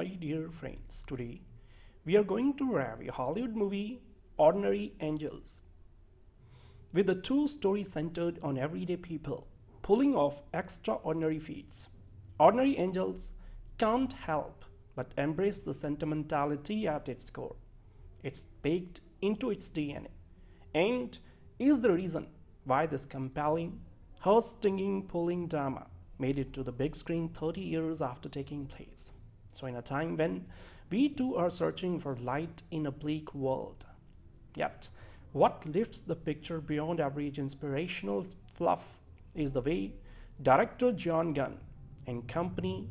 my dear friends, today we are going to review a Hollywood movie, Ordinary Angels. With a true story centered on everyday people pulling off extraordinary feats, Ordinary Angels can't help but embrace the sentimentality at its core. It's baked into its DNA and is the reason why this compelling, heart-stinging, pulling drama made it to the big screen 30 years after taking place. So in a time when we too are searching for light in a bleak world. Yet, what lifts the picture beyond average inspirational fluff is the way director Jon Gunn and company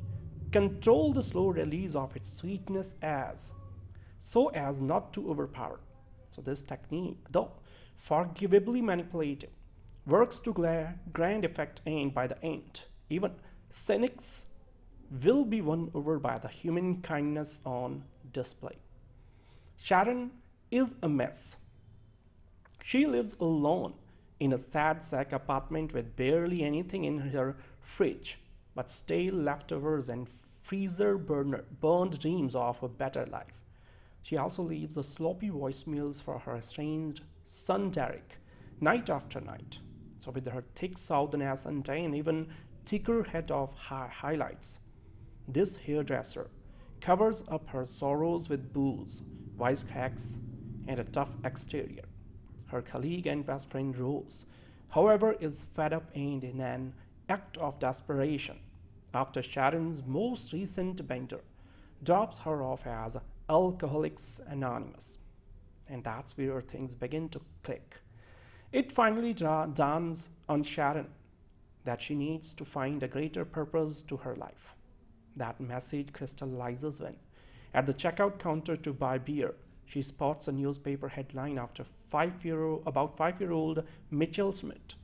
control the slow release of its sweetness so as not to overpower. So this technique, though forgivably manipulative, works to grand effect, and by the end, even cynics will be won over by the human kindness on display. Sharon is a mess. She lives alone in a sad sack apartment with barely anything in her fridge but stale leftovers and freezer burned dreams of a better life. She also leaves the sloppy voicemails for her estranged son Derek night after night. So with her thick southern accent and even thicker head of highlights, this hairdresser covers up her sorrows with booze, wisecracks, and a tough exterior. Her colleague and best friend Rose, however, is fed up, and in an act of desperation, after Sharon's most recent bender drops her off as Alcoholics Anonymous. And that's where things begin to click. It finally dawns on Sharon that she needs to find a greater purpose to her life. That message crystallizes when, at the checkout counter to buy beer, she spots a newspaper headline about 5-year-old Mitchell Schmidt,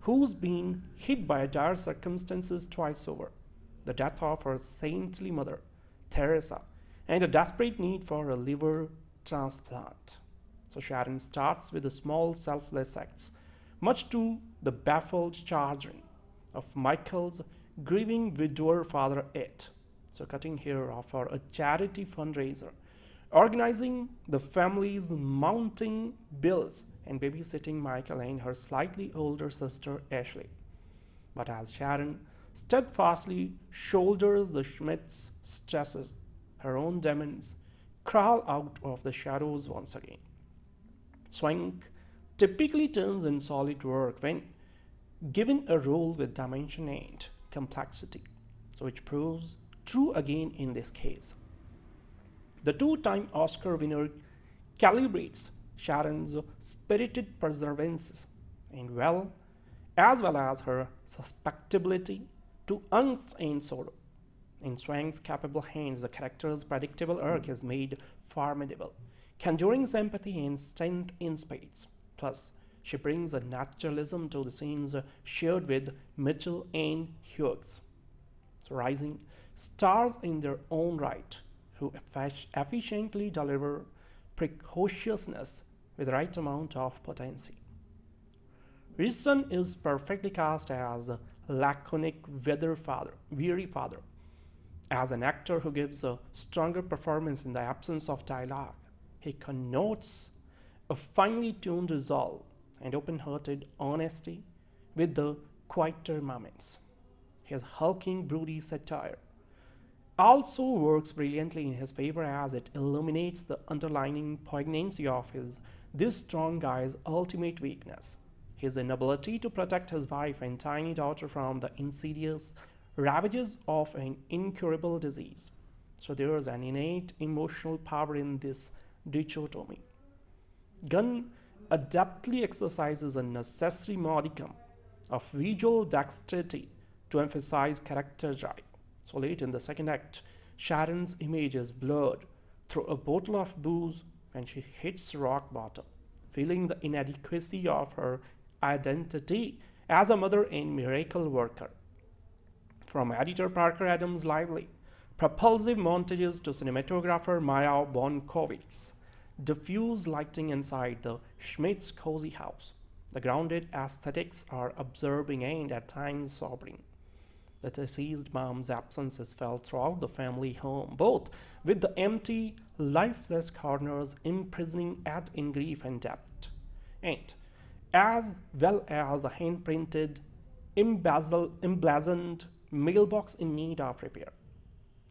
who's been hit by dire circumstances twice over, the death of her saintly mother, Teresa, and a desperate need for a liver transplant. So Sharon starts with a small selfless acts, much to the baffled chagrin of Michael's grieving widower father Ed. So cutting here off for a charity fundraiser, organizing the family's mounting bills, and babysitting Michael and her slightly older sister Ashley. But as Sharon steadfastly shoulders the Schmidt's stresses, her own demons crawl out of the shadows once again. Swank typically turns in solid work when given a role with dimension and complexity, so which proves true again in this case. The two-time Oscar winner calibrates Sharon's spirited perseverance and as well as her susceptibility to angst and sorrow. In Swank's capable hands, the character's predictable arc is made formidable, conjuring sympathy and strength in spades. Plus, she brings a naturalism to the scenes shared with Mitchell and Hughes, rising stars in their own right, who efficiently deliver precociousness with the right amount of potency. Ritchson is perfectly cast as a laconic, weary father, as an actor who gives a stronger performance in the absence of dialogue. He connotes a finely tuned resolve and open-hearted honesty with the quieter moments. His hulking, broody satire also works brilliantly in his favor, as it illuminates the underlying poignancy of this strong guy's ultimate weakness, his inability to protect his wife and tiny daughter from the insidious ravages of an incurable disease. So there is an innate emotional power in this dichotomy. Gunn adeptly exercises a necessary modicum of visual dexterity to emphasize character drive. So late in the second act, Sharon's image is blurred through a bottle of booze when she hits rock bottom, feeling the inadequacy of her identity as a mother and miracle worker. From editor Parker Adams' lively, propulsive montages to cinematographer Maya Bankovic, diffuse lighting inside the Schmidt's cozy house, the grounded aesthetics are absorbing and at times sobering. The deceased mom's absence is felt throughout the family home, both with the empty, lifeless corners imprisoning Ed in grief and debt, and as well as the hand-printed, emblazoned mailbox in need of repair.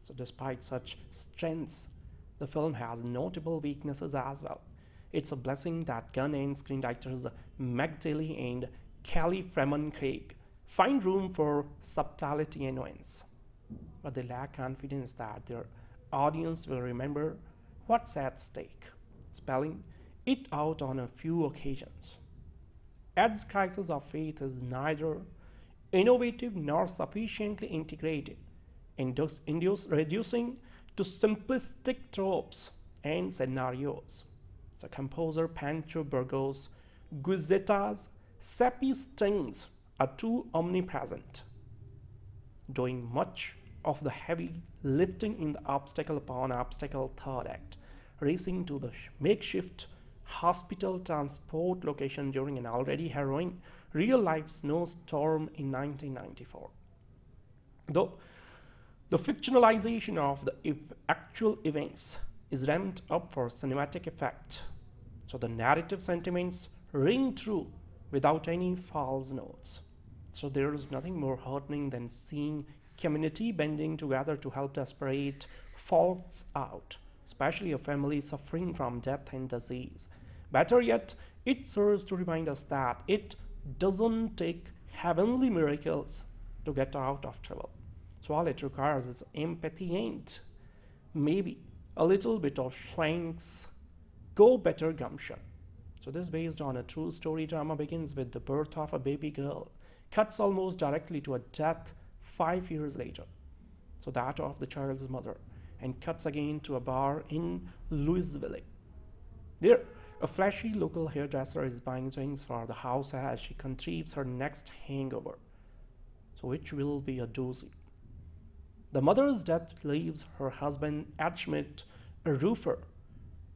So despite such strengths, the film has notable weaknesses as well. It's a blessing that Gunn and screenwriters Meg Tilly and Kelly Fremon Craig find room for subtlety and nuance, but they lack confidence that their audience will remember what's at stake, spelling it out on a few occasions. Ed's crisis of faith is neither innovative nor sufficiently integrated, reducing to simplistic tropes and scenarios. The composer Pancho Burgos' Guizetta's sappy stings are too omnipresent, doing much of the heavy lifting in the obstacle upon obstacle third act, racing to the makeshift hospital transport location during an already harrowing real-life snowstorm in 1994. Though the fictionalization of the actual events is ramped up for cinematic effect, so the narrative sentiments ring true without any false notes. So there is nothing more heartening than seeing community bending together to help desperate folks out, especially a family suffering from death and disease. Better yet, it serves to remind us that it doesn't take heavenly miracles to get out of trouble. So all it requires is empathy and maybe a little bit of Schwank's go better gumption. So this, based on a true story drama, begins with the birth of a baby girl, cuts almost directly to a death 5 years later, so that of the child's mother, and cuts again to a bar in Louisville. There, a flashy local hairdresser is buying things for the house as she conceives her next hangover, so which will be a doozy. The mother's death leaves her husband, Ed Schmidt, a roofer,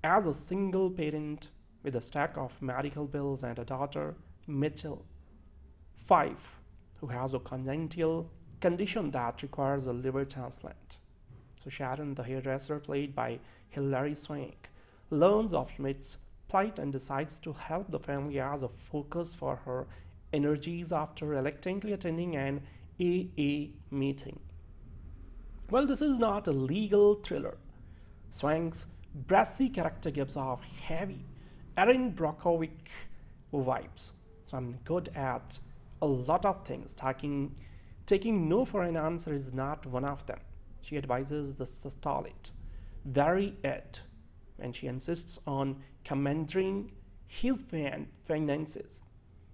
as a single parent with a stack of medical bills and a daughter, Mitchell, 5, who has a congenital condition that requires a liver transplant. So Sharon, the hairdresser played by Hilary Swank, learns of Schmidt's plight and decides to help the family as a focus for her energies after reluctantly attending an AA meeting. Well, this is not a legal thriller. Swank's brassy character gives off heavy Erin Brockovich vibes. So I'm good at a lot of things. Taking no for an answer is not one of them. She advises the solid, very Ed, and she insists on commandeering his finances.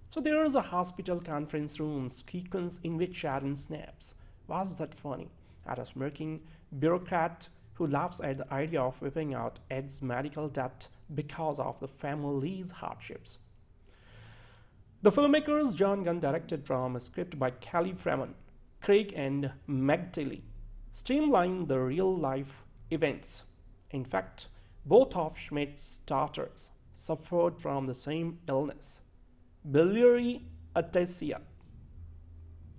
So there is a hospital conference room sequence in which Sharon snaps, "Was that funny?" at a smirking bureaucrat who laughs at the idea of whipping out Ed's medical debt because of the family's hardships. The filmmakers Jon Gunn directed from a script by Kelly Fremon, Craig and Meg Tilly, streamlined the real-life events. In fact, both of Schmidt's daughters suffered from the same illness, biliary atresia.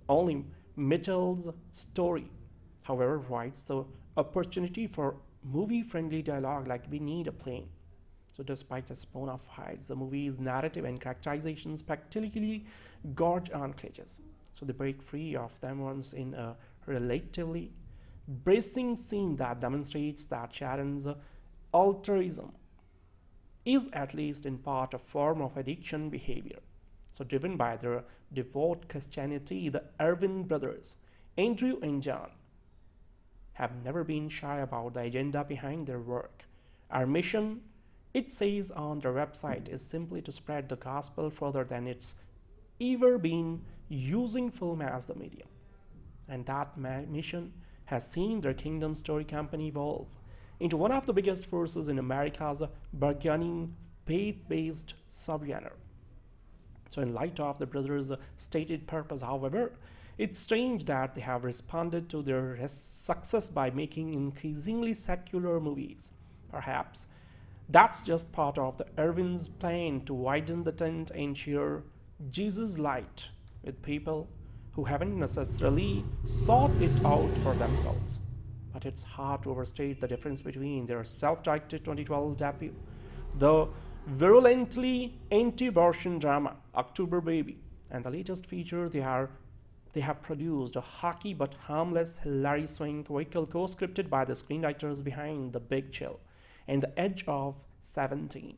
Only Mitchell's story, however, provides the opportunity for movie-friendly dialogue like "we need a plane." So despite a spawn of heights, the movie's narrative and characterization spectacularly gorge on cliches. So they break free of them once in a relatively bracing scene that demonstrates that Sharon's altruism is at least in part a form of addiction behavior. So driven by their devout Christianity, the Erwin brothers, Andrew and John, have never been shy about the agenda behind their work. Our mission, it says on their website, is simply to spread the gospel further than it's ever been, using film as the medium. And that mission has seen their Kingdom Story Company evolve into one of the biggest forces in America's burgeoning faith-based subgenre. So in light of the brothers' stated purpose, however, it's strange that they have responded to their success by making increasingly secular movies. Perhaps that's just part of the Erwin's plan to widen the tent and share Jesus' light with people who haven't necessarily sought it out for themselves. But it's hard to overstate the difference between their self-titled 2012 debut, the virulently anti-abortion drama October Baby, and the latest feature they have produced, a hockey but harmless Hilary Swank vehicle co-scripted by the screenwriters behind The Big Chill and The Edge of 17.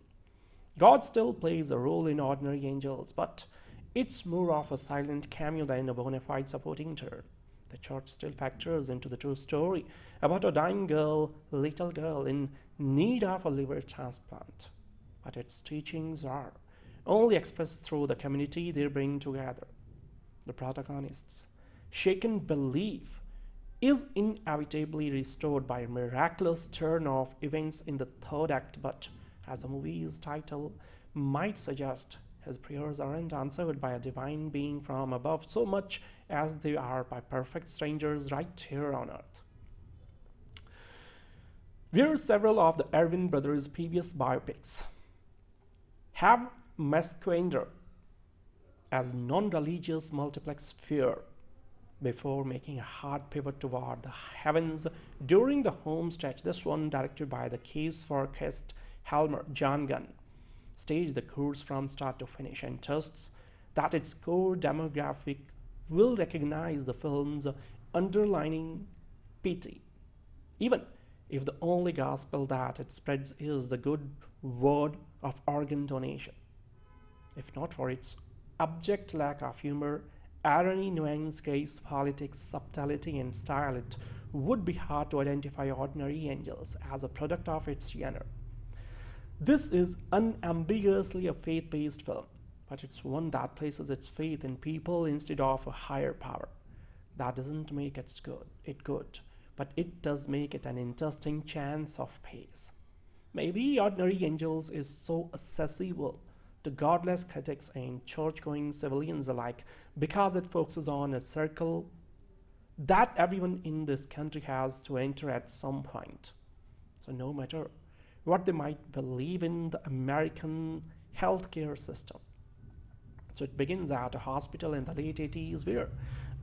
God still plays a role in Ordinary Angels, but it's more of a silent cameo than a bona fide supporting turn. The church still factors into the true story about a dying little girl in need of a liver transplant. But its teachings are only expressed through the community they bring together. The protagonist's shaken belief is inevitably restored by a miraculous turn of events in the third act, but as the movie's title might suggest, his prayers aren't answered by a divine being from above so much as they are by perfect strangers right here on earth. Where several of the Erwin brothers' previous biopics have masqueraded as non-religious multiplex fear before making a hard pivot toward the heavens during the home stretch, this one, directed by the Caves for Christ Helmer, Jon Gunn, staged the course from start to finish and trusts that its core demographic will recognize the film's underlining pity, even if the only gospel that it spreads is the good word of organ donation. If not for its abject lack of humor, irony, nuance, grace, politics, subtlety, and style, it would be hard to identify Ordinary Angels as a product of its genre. This is unambiguously a faith-based film, but it's one that places its faith in people instead of a higher power. That doesn't make it good, but it does make it an interesting chance of pace. Maybe Ordinary Angels is so accessible to godless critics and church-going civilians alike because it focuses on a circle that everyone in this country has to enter at some point. So no matter what they might believe in the American healthcare system. So it begins at a hospital in the late 80s where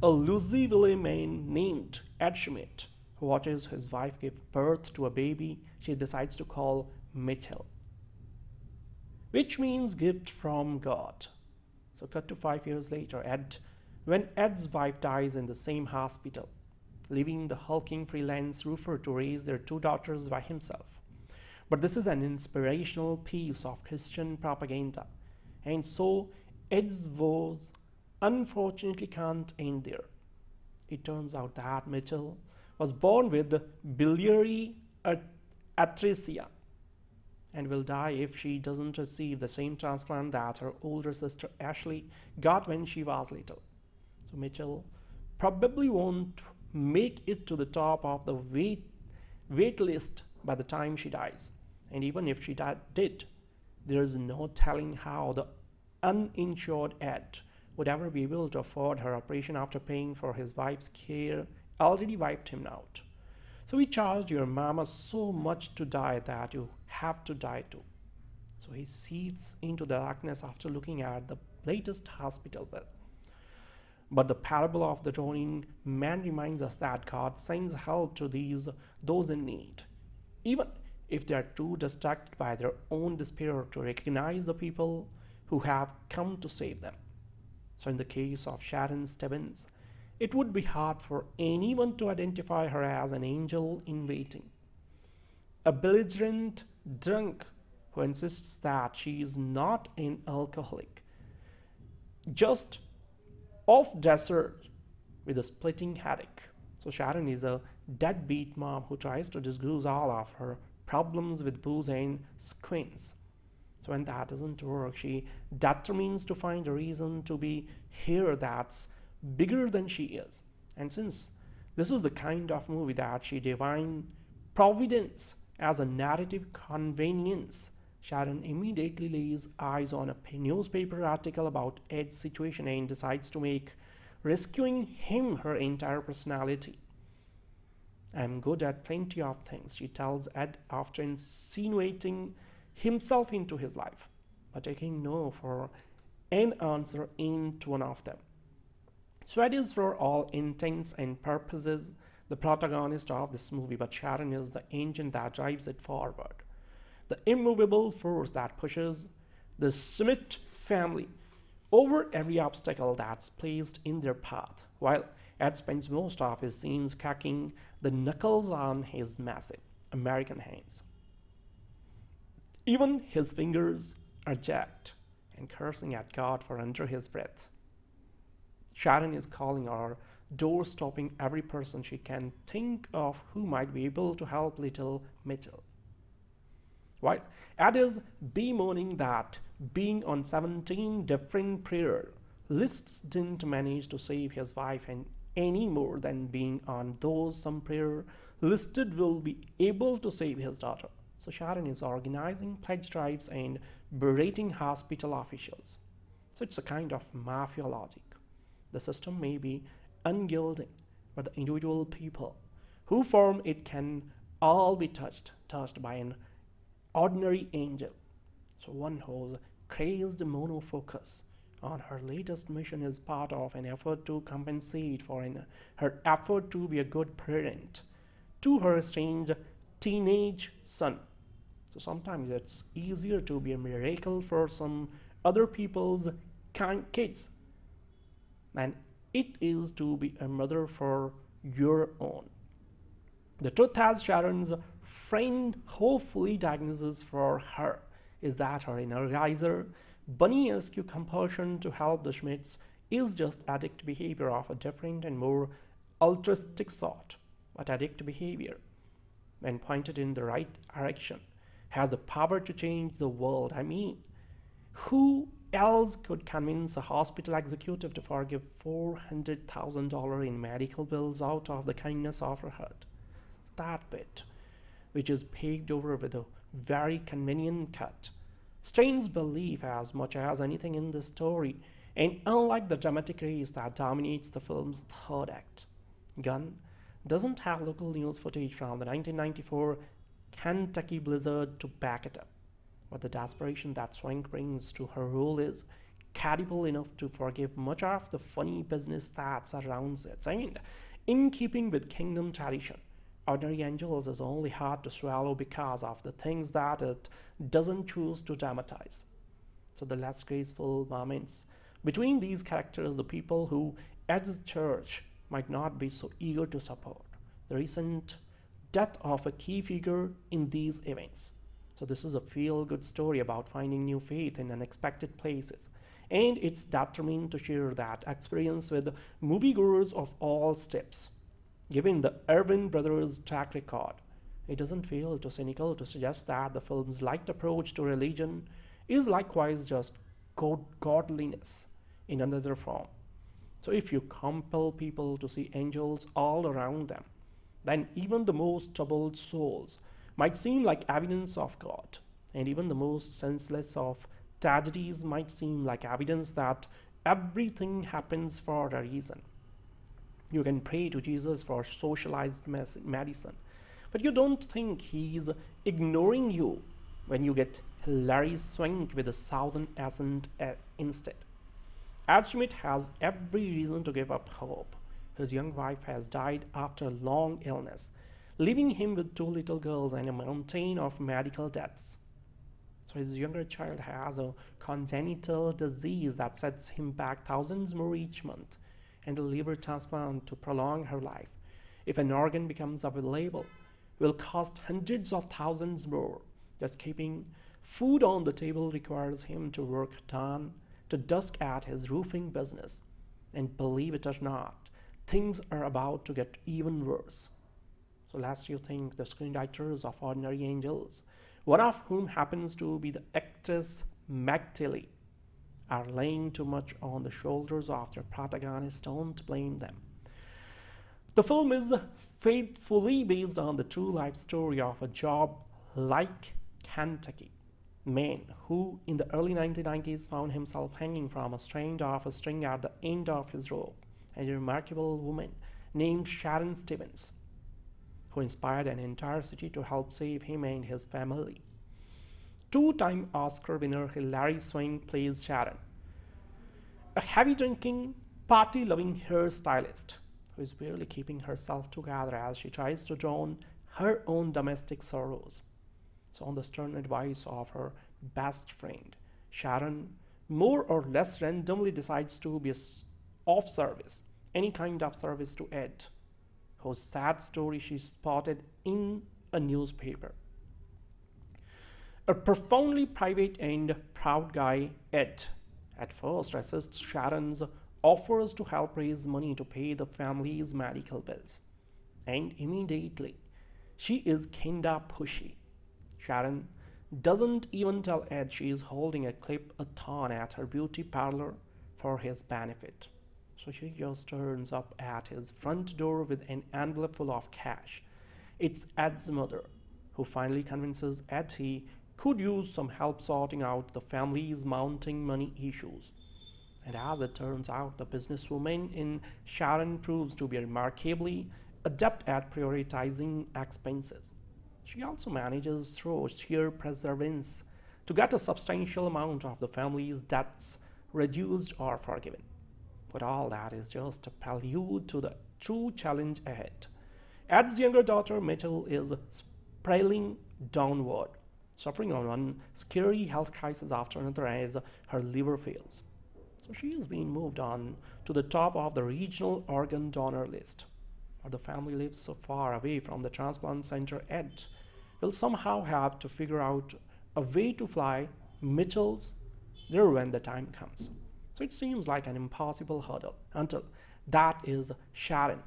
a Louisville man named Ed Schmidt, who watches his wife give birth to a baby she decides to call Mitchell, which means gift from God. So cut to 5 years later, when Ed's wife dies in the same hospital, leaving the hulking freelance roofer to raise their two daughters by himself. But this is an inspirational piece of Christian propaganda, and so Ed's woes unfortunately can't end there. It turns out that Mitchell was born with biliary atresia, and will die if she doesn't receive the same transplant that her older sister Ashley got when she was little. So Mitchell probably won't make it to the top of the wait list by the time she dies. And even if she did, there is no telling how the uninsured Ed would ever be able to afford her operation after paying for his wife's care already wiped him out. So we charged your mama so much to die that you have to die too. So he seethes into the darkness after looking at the latest hospital bill. But the parable of the drowning man reminds us that God sends help to those in need, even if they are too distracted by their own despair to recognize the people who have come to save them. So in the case of Sharon Stevens, it would be hard for anyone to identify her as an angel in waiting, a belligerent drunk who insists that she is not an alcoholic, just off-dresser with a splitting headache. So Sharon is a deadbeat mom who tries to disguise all of her problems with booze and screens. So when that doesn't work, she determines to find a reason to be here that's bigger than she is. And since this is the kind of movie that she divine providence as a narrative convenience, Sharon immediately lays eyes on a newspaper article about Ed's situation and decides to make rescuing him her entire personality. "I'm good at plenty of things," she tells Ed after insinuating himself into his life, but taking no for an answer ain't one of them. Sweaters for all intents and purposes the protagonist of this movie, but Sharon is the engine that drives it forward, the immovable force that pushes the Schmidt family over every obstacle that's placed in their path, while Ed spends most of his scenes cracking the knuckles on his massive American hands. Even his fingers are jacked, and cursing at God for under his breath. Sharon is calling our door, stopping every person she can think of who might be able to help little Mitchell. While Ed is bemoaning that being on 17 different prayer lists didn't manage to save his wife and any more than being on those some prayer listed will be able to save his daughter. So Sharon is organizing pledge drives and berating hospital officials. So it's a kind of mafia logic. The system may be unyielding, but the individual people who form it can all be touched by an ordinary angel. So one whose crazed monofocus on her latest mission is part of an effort to compensate for her effort to be a good parent to her estranged teenage son. So sometimes it's easier to be a miracle for some other people's kids than it is to be a mother for your own. The truth, as Sharon's friend hopefully diagnoses for her, is that her energizer, bunny-esque compulsion to help the Schmidts is just addict behavior of a different and more altruistic sort. But addict behavior, when pointed in the right direction, has the power to change the world. I mean, who else could convince a hospital executive to forgive $400,000 in medical bills out of the kindness of her heart? That bit, which is paved over with a very convenient cut, strains belief as much as anything in the story, and unlike the dramatic race that dominates the film's third act, Gunn doesn't have local news footage from the 1994 Kentucky blizzard to back it up, but the desperation that Swank brings to her role is credible enough to forgive much of the funny business that surrounds it. And in keeping with Kingdom tradition, Ordinary Angels is only hard to swallow because of the things that it doesn't choose to dramatize. So the less graceful moments between these characters, the people who at the church might not be so eager to support, the recent death of a key figure in these events. So this is a feel-good story about finding new faith in unexpected places, and it's determined to share that experience with moviegoers of all steps. Given the Erwin brothers' track record, it doesn't feel too cynical to suggest that the film's light approach to religion is likewise just godliness in another form. So if you compel people to see angels all around them, then even the most troubled souls might seem like evidence of God, and even the most senseless of tragedies might seem like evidence that everything happens for a reason. You can pray to Jesus for socialized medicine, but you don't think he's ignoring you when you get Hilary Swank with a southern accent instead. Ed Schmidt has every reason to give up hope. His young wife has died after a long illness, leaving him with two little girls and a mountain of medical debts. So his younger child has a congenital disease that sets him back thousands more each month, and a liver transplant to prolong her life, if an organ becomes available, will cost hundreds of thousands more. Just keeping food on the table requires him to work dawn to dusk at his roofing business. And believe it or not, things are about to get even worse. So lest you think the screenwriters of Ordinary Angels, one of whom happens to be the actress Meg Tilly, are laying too much on the shoulders of their protagonist, don't blame them. The film is faithfully based on the true life story of a job like Kentucky man who in the early 1990s found himself hanging from a strand of a string at the end of his rope, and a remarkable woman named Sharon Stevens, who inspired an entire city to help save him and his family. Two-time Oscar winner Hilary Swank plays Sharon, a heavy-drinking, party-loving hairstylist who is barely keeping herself together as she tries to drown her own domestic sorrows. So on the stern advice of her best friend, Sharon more or less randomly decides to be of service, any kind of service to Ed, whose sad story she spotted in a newspaper. A profoundly private and proud guy, Ed, at first resists Sharon's offers to help raise money to pay the family's medical bills. And immediately, she is kinda pushy. Sharon doesn't even tell Ed she is holding a clip-a-thon at her beauty parlor for his benefit. So she just turns up at his front door with an envelope full of cash. It's Ed's mother, who finally convinces Ed he could use some help sorting out the family's mounting money issues. And as it turns out, the businesswoman in Sharon proves to be remarkably adept at prioritizing expenses. She also manages through sheer perseverance to get a substantial amount of the family's debts reduced or forgiven. But all that is just a prelude to the true challenge ahead. Ed's younger daughter, Mitchell, is spiraling downward, suffering on one scary health crisis after another as her liver fails. So she is being moved on to the top of the regional organ donor list. But the family lives so far away from the transplant center, Ed will somehow have to figure out a way to fly Mitchell's there when the time comes. So it seems like an impossible hurdle until that is Sharon.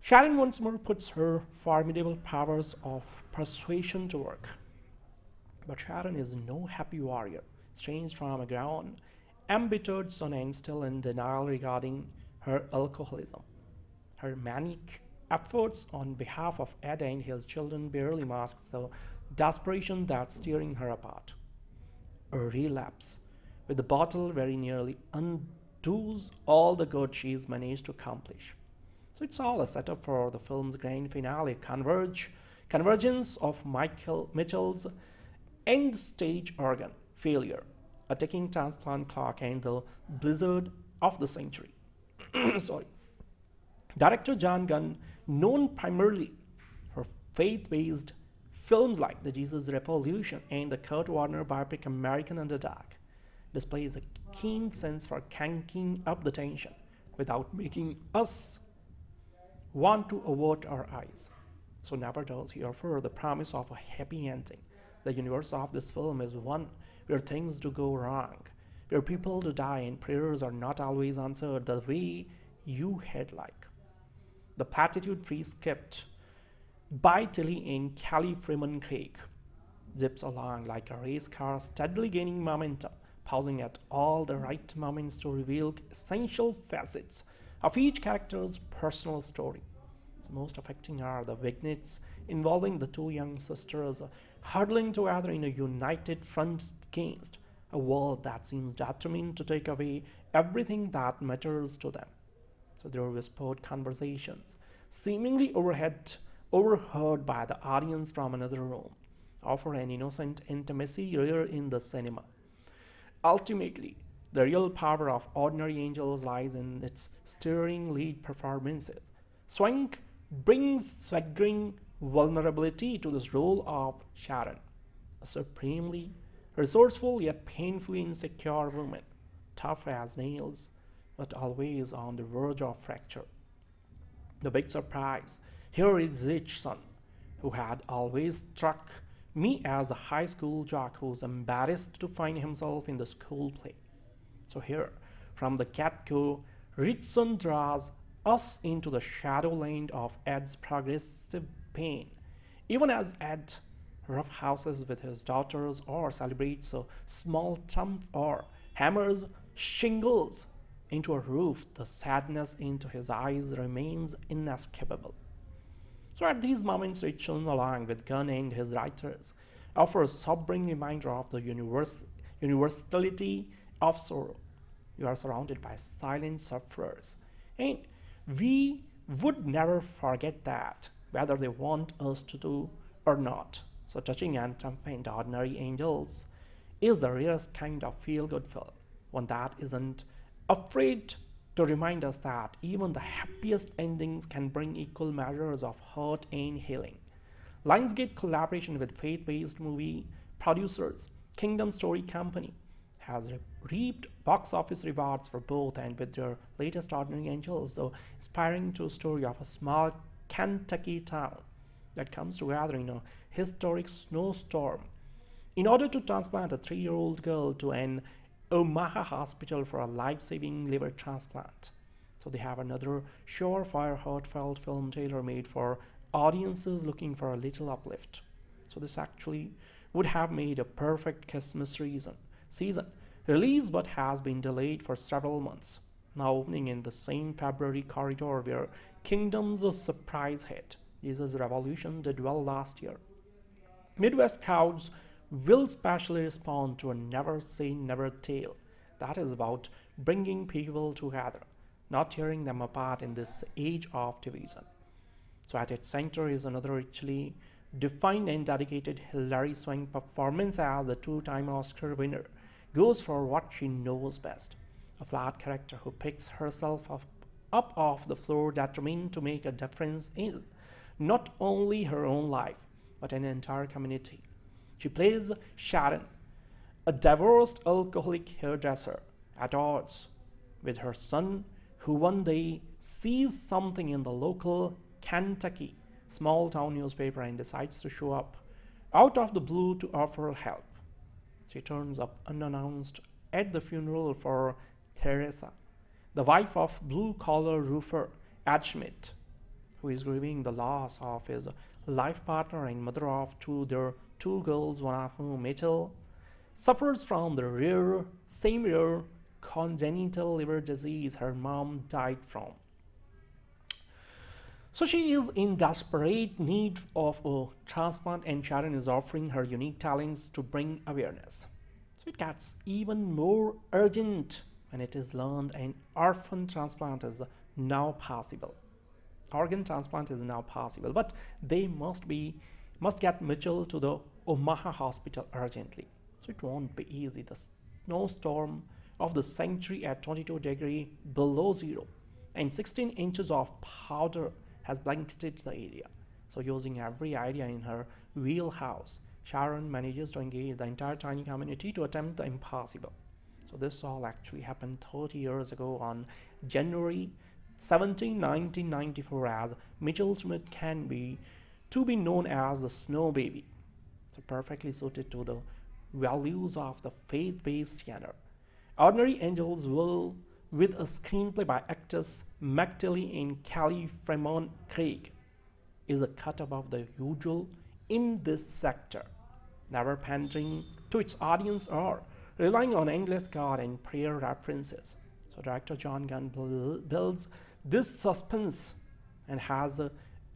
Sharon once more puts her formidable powers of persuasion to work. But Sharon is no happy warrior, estranged from a ground, embittered son, and still in denial regarding her alcoholism. Her manic efforts on behalf of Ed and his children barely masks the desperation that's tearing her apart. A relapse with the bottle very nearly undoes all the good she's managed to accomplish. So it's all a setup for the film's grand finale, convergence of Mitchell's end-stage organ failure, a ticking transplant clock, and the blizzard of the century. Sorry. Director Jon Gunn, known primarily for faith-based films like The Jesus Revolution and the Kurt Warner biopic American Underdog, displays a keen sense for cranking up the tension without making us want to avert our eyes. So never does he offer the promise of a happy ending. The universe of this film is one where things do go wrong, where people do die and prayers are not always answered the way you had like. The platitude-free script by Tilly and Kelly Fremon Craig zips along like a race car, steadily gaining momentum, pausing at all the right moments to reveal essential facets of each character's personal story. So most affecting are the vignettes involving the two young sisters huddling together in a united front against a world that seems determined to take away everything that matters to them. So there were whispered conversations, seemingly overheard by the audience from another room, offer an innocent intimacy rare in the cinema. Ultimately, the real power of Ordinary Angels lies in its stirring lead performances. Swank brings staggering vulnerability to this role of Sharon, a supremely resourceful yet painfully insecure woman, tough as nails, but always on the verge of fracture. The big surprise here is Ritchson, who had always struck me as the high school jock who's embarrassed to find himself in the school play. So here, from the get-go, Ritchson draws us into the shadowland of Ed's progressive pain, even as Ed roughhouses with his daughters or celebrates a small thump or hammers shingles into a roof, the sadness into his eyes remains inescapable. So at these moments, Ritchson, along with Gunn and his writers, offer a sobering reminder of the universality of sorrow. You are surrounded by silent sufferers, and we would never forget that, whether they want us to do or not. So touching and triumphant, Ordinary Angels is the rarest kind of feel-good film, one that isn't afraid to remind us that even the happiest endings can bring equal measures of hurt and healing. Lionsgate collaboration with faith-based movie producers Kingdom Story Company has reaped box office rewards for both, and with their latest Ordinary Angels, the inspiring true story of a small Kentucky town that comes together in a historic snowstorm in order to transplant a 3-year-old girl to an Omaha hospital for a life-saving liver transplant. So they have another surefire heartfelt film tailor-made for audiences looking for a little uplift. So this actually would have made a perfect Christmas season release, but has been delayed for several months, now opening in the same February corridor where Kingdom's surprise hit Jesus Revolution did well last year. Midwest crowds will specially respond to a never say never tale that is about bringing people together, not tearing them apart in this age of division. So at its center is another richly defined and dedicated Hilary Swank performance as the two-time Oscar winner goes for what she knows best, a flat character who picks herself up off the floor, determined to make a difference in not only her own life but an entire community. She plays Sharon, a divorced alcoholic hairdresser at odds with her son, who one day sees something in the local Kentucky small town newspaper and decides to show up out of the blue to offer help. She turns up unannounced at the funeral for Teresa, the wife of blue-collar roofer Ed Schmidt, who is grieving the loss of his life partner and mother of their two girls, one of whom, Mitchell, suffers from the same rare congenital liver disease her mom died from. So she is in desperate need of a transplant, and Sharon is offering her unique talents to bring awareness. So it gets even more urgent when it is learned an orphan transplant is now possible. Organ transplant is now possible, but they must get Mitchell to the Omaha hospital urgently. So it won't be easy. The snowstorm of the century at 22°C and 16 inches of powder has blanketed the area. So using every idea in her wheelhouse, Sharon manages to engage the entire tiny community to attempt the impossible. So this all actually happened 30 years ago on January 17, 1994, as Mitchell Schmidt can be to be known as the Snow Baby, so perfectly suited to the values of the faith-based genre. Ordinary Angels will, with a screenplay by actors Meg Tilly and Kelly Fremon Craig, is a cut above the usual in this sector, never pandering to its audience or relying on endless God and prayer references. So director Jon Gunn builds this suspense and has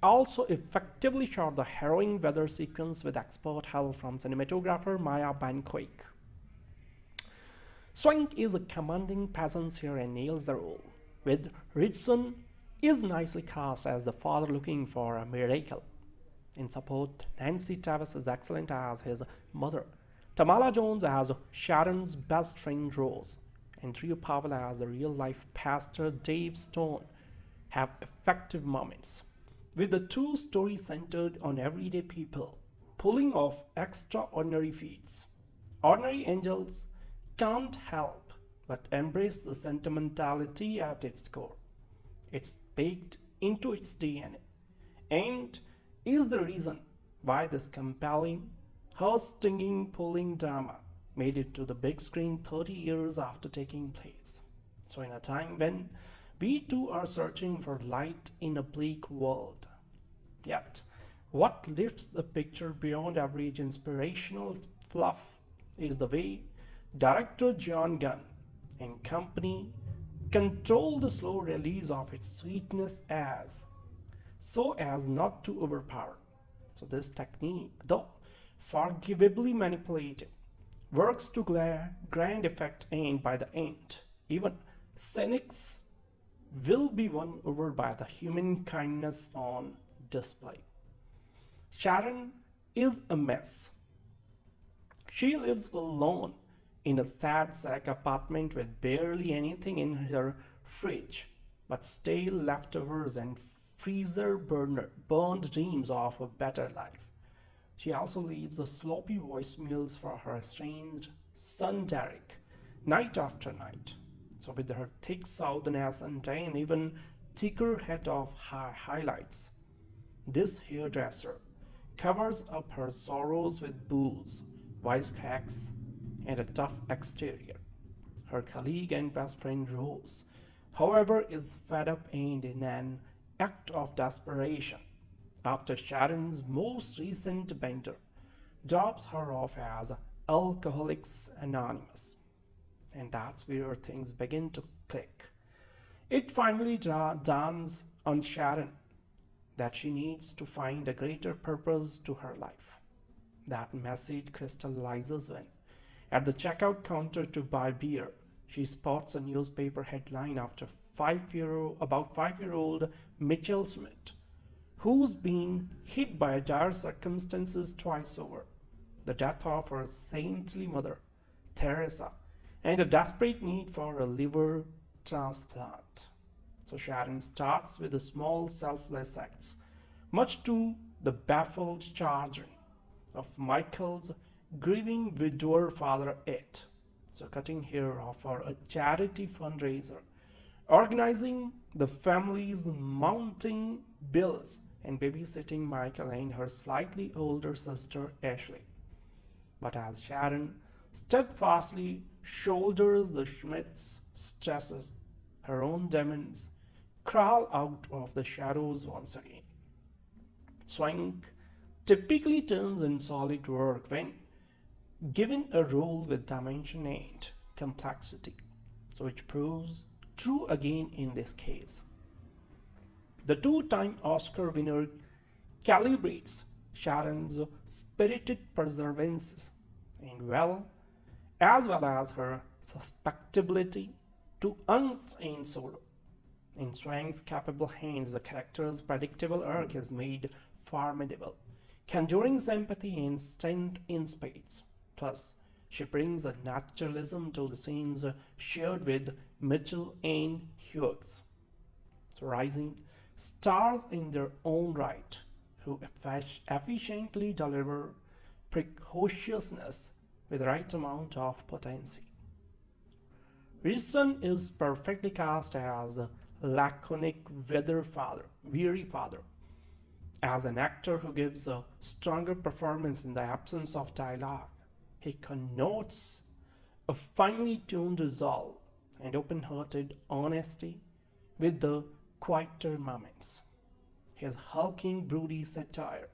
also effectively shot the harrowing weather sequence with expert help from cinematographer Maya Bankovic. Swank is a commanding presence here and nails the role, with Ritchson is nicely cast as the father looking for a miracle. In support, Nancy Travis is excellent as his mother, Tamala Jones as Sharon's best friend Rose, and Drew Powell as the real-life pastor Dave Stone have effective moments, with the two stories centered on everyday people pulling off extraordinary feats. Ordinary Angels can't help but embrace the sentimentality at its core. It's baked into its DNA and is the reason why this compelling, heart-stinging, pulling drama made it to the big screen 30 years after taking place. So in a time when we too are searching for light in a bleak world, yet what lifts the picture beyond average inspirational fluff is the way director Jon Gunn and company control the slow release of its sweetness so as not to overpower. So this technique, though forgivably manipulated, works to grand effect, and by the end, even cynics will be won over by the human kindness on display. Sharon is a mess. She lives alone in a sad sack apartment with barely anything in her fridge but stale leftovers and freezer burned dreams of a better life. She also leaves the sloppy voicemails for her estranged son Derek, night after night. So with her thick southern accent and even thicker head of highlights, this hairdresser covers up her sorrows with booze, wisecracks, and a tough exterior. Her colleague and best friend Rose, however, is fed up and in an act of desperation, after Sharon's most recent bender, drops her off as Alcoholics Anonymous. And that's where things begin to click. It finally dawns on Sharon that she needs to find a greater purpose to her life. That message crystallizes when, at the checkout counter to buy beer, she spots a newspaper headline after about five-year-old Mitchell Schmidt, who's been hit by dire circumstances twice over, the death of her saintly mother, Teresa, and a desperate need for a liver transplant. So Sharon starts with the small selfless acts, much to the baffled chagrin of Michael's grieving widower father Ed. So cutting hair off for a charity fundraiser, organizing the family's mounting bills, and babysitting Michael and her slightly older sister Ashley. But as Sharon steadfastly shoulders the Schmidt's stresses, her own demons crawl out of the shadows once again. Swank typically turns in solid work when given a role with dimension and complexity, so which proves true again in this case. The two-time Oscar winner calibrates Sharon's spirited perseverance and as well as her susceptibility to unstained sorrow. In Swank's capable hands, the character's predictable arc is made formidable, conjuring sympathy and strength in spades. Plus, she brings a naturalism to the scenes shared with Mitchell and Hughes, so rising stars in their own right, who efficiently deliver precociousness with the right amount of potency. Ritchson is perfectly cast as a laconic, weary father, as an actor who gives a stronger performance in the absence of dialogue. He connotes a finely tuned resolve and open-hearted honesty with the quieter moments. His hulking, broody satire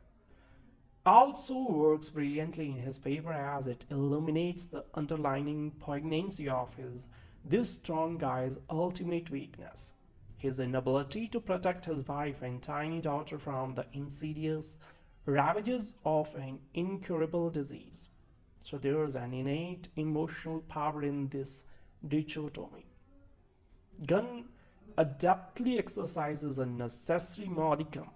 also works brilliantly in his favor as it illuminates the underlying poignancy of this strong guy's ultimate weakness, his inability to protect his wife and tiny daughter from the insidious ravages of an incurable disease. So there is an innate emotional power in this dichotomy. Gunn adeptly exercises a necessary modicum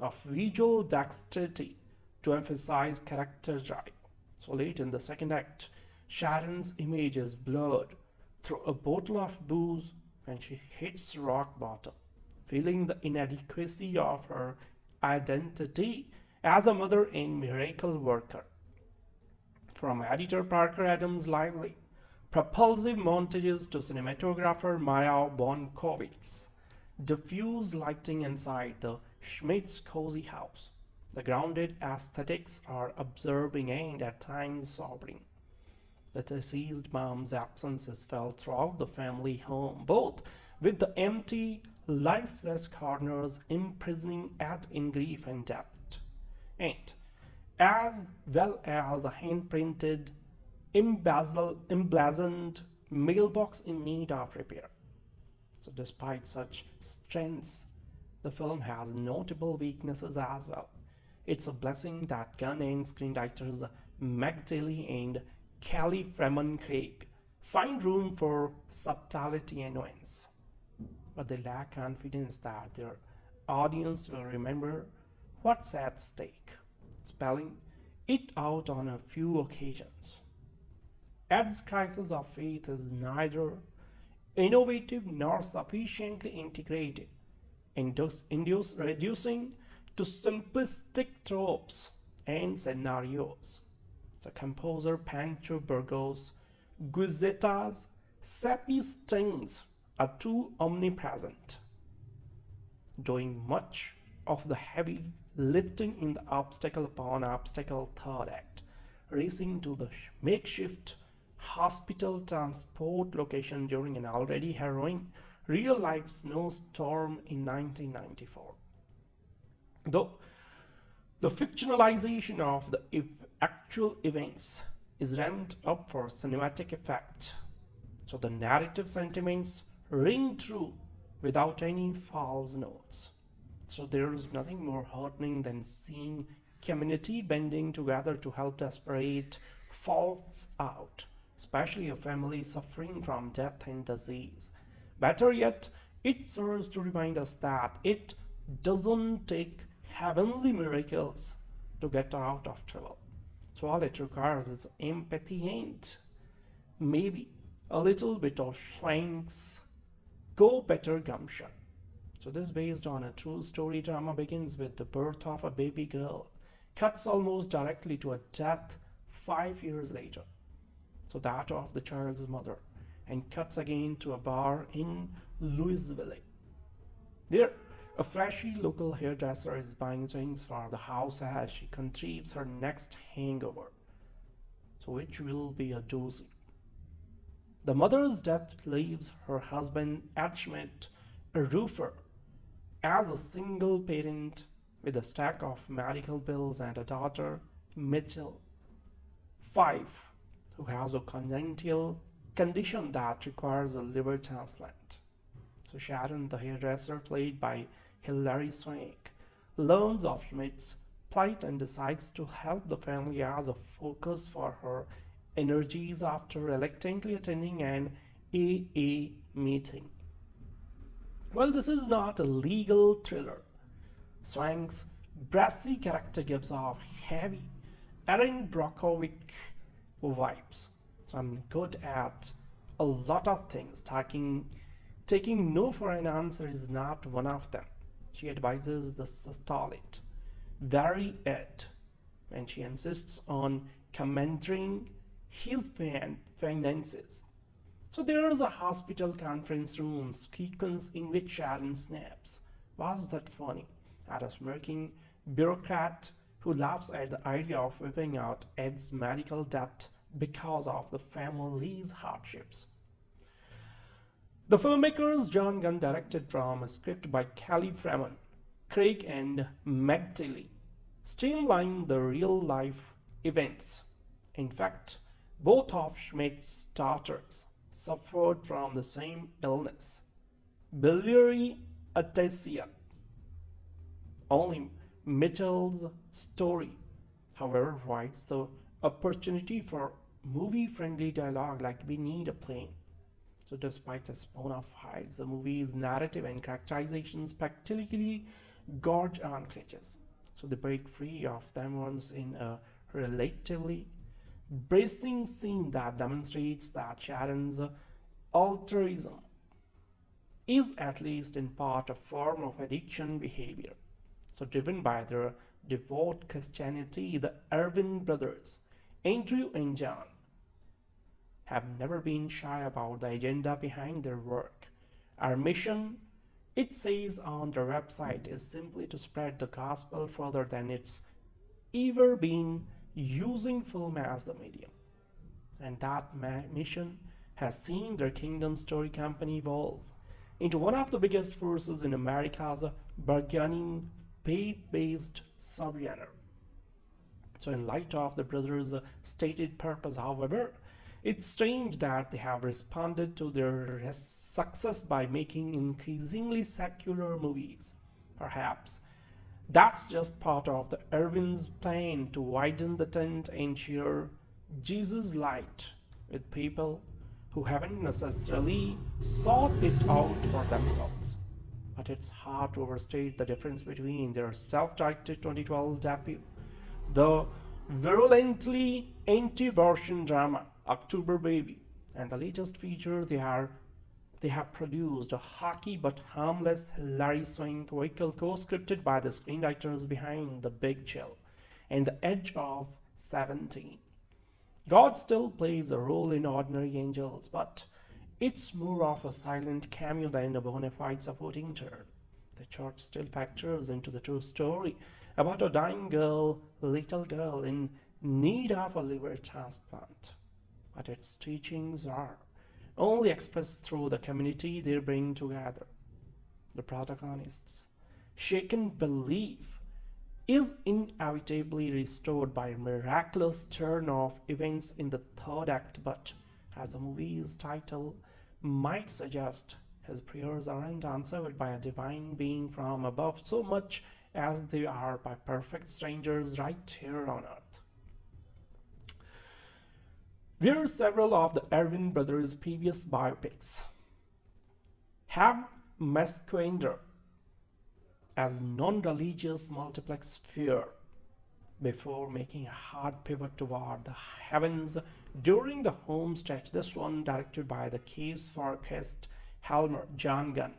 of visual dexterity to emphasize character drive. So late in the second act, Sharon's image is blurred through a bottle of booze when she hits rock bottom, feeling the inadequacy of her identity as a mother and miracle worker. From editor Parker Adams' lively, propulsive montages to cinematographer Maya Bankovic's diffuse lighting inside the Schmidt's cozy house, the grounded aesthetics are absorbing and at times sobering. The deceased mom's absence is felt throughout the family home, both with the empty, lifeless corners imprisoning Ed in grief and depth, and as well as the hand-printed, emblazoned mailbox in need of repair. So despite such strengths, the film has notable weaknesses as well. It's a blessing that Gunn and screenwriters Meg Tilly and Kelly Fremon Craig find room for subtlety and nuance, but they lack confidence that their audience will remember what's at stake, spelling it out on a few occasions. Ed's crisis of faith is neither innovative nor sufficiently integrated, reducing to simplistic tropes and scenarios. The composer Pancho Burgos' Guizetta's sappy stings are too omnipresent, doing much of the heavy lifting in the obstacle upon obstacle third act, racing to the makeshift hospital transport location during an already harrowing real-life snowstorm in 1994. Though the fictionalization of the actual events is ramped up for cinematic effect, so the narrative sentiments ring true without any false notes. So there is nothing more heartening than seeing community bending together to help desperate folks out, especially a family suffering from death and disease. Better yet, it serves to remind us that it doesn't take heavenly miracles to get out of trouble. So all it requires is empathy and maybe a little bit of Schwank's Go Better gumption. So this is based on a true story drama, begins with the birth of a baby girl, cuts almost directly to a death 5 years later, so that of the child's mother, and cuts again to a bar in Louisville. There, a flashy local hairdresser is buying things for the house as she conceives her next hangover, so which will be a doozy. The mother's death leaves her husband, Ed Schmidt, a roofer, as a single parent with a stack of medical bills and a daughter, Mitchell, 5, who has a congenital condition that requires a liver transplant. So Sharon, the hairdresser, played by Hilary Swank, learns of Schmidt's plight and decides to help the family as a focus for her energies after reluctantly attending an AA meeting. Well, this is not a legal thriller. Swank's brassy character gives off heavy Erin Brockovich vibes. So I'm good at a lot of things. Taking no for an answer is not one of them. She advises the stolid, very Ed, and she insists on commenting his finances. So there is a hospital conference room sequence in which Sharon snaps, "Was that funny?" at a smirking bureaucrat who laughs at the idea of whipping out Ed's medical debt because of the family's hardships. The filmmakers Jon Gunn directed from a script by Kelly Fremon, Craig and Meg Tilly, streamlined the real-life events. In fact, both of Schmidt's daughters suffered from the same illness, biliary atresia. Only Mitchell's story, however, provides the opportunity for movie-friendly dialogue like "we need a plane." So despite a spawn of hides, the movie's narrative and characterization spectacularly gorge on glitches. So they break free of them once in a relatively bracing scene that demonstrates that Sharon's altruism is at least in part a form of addiction behavior. So driven by their devout Christianity, the Erwin brothers, Andrew and John, have never been shy about the agenda behind their work. "Our mission," it says on their website, "is simply to spread the gospel further than it's ever been, using film as the medium." And that mission has seen their Kingdom Story Company evolve into one of the biggest forces in America's burgeoning faith-based subgenre. So in light of the brothers' stated purpose, however, it's strange that they have responded to their success by making increasingly secular movies. Perhaps that's just part of the Erwin's plan to widen the tent and share Jesus' light with people who haven't necessarily sought it out for themselves. But it's hard to overstate the difference between their self-directed 2012 debut, the virulently anti-abortion drama October Baby, and the latest feature they have produced, a hockey but harmless Hilary Swank vehicle co-scripted by the screenwriters behind The Big Chill and The Edge of 17. God still plays a role in Ordinary Angels, but it's more of a silent cameo than a bona fide supporting turn. The church still factors into the true story about a dying little girl in need of a liver transplant, but its teachings are only expressed through the community they bring together. The protagonists' shaken belief is inevitably restored by a miraculous turn of events in the third act, but as the movie's title might suggest, his prayers aren't answered by a divine being from above so much as they are by perfect strangers right here on earth. Where several of the Erwin brothers' previous biopics have masqueraded as non-religious multiplex fear before making a hard pivot toward the heavens during the home stretch, this one, directed by the Caves Forecast Helmer, Jon Gunn,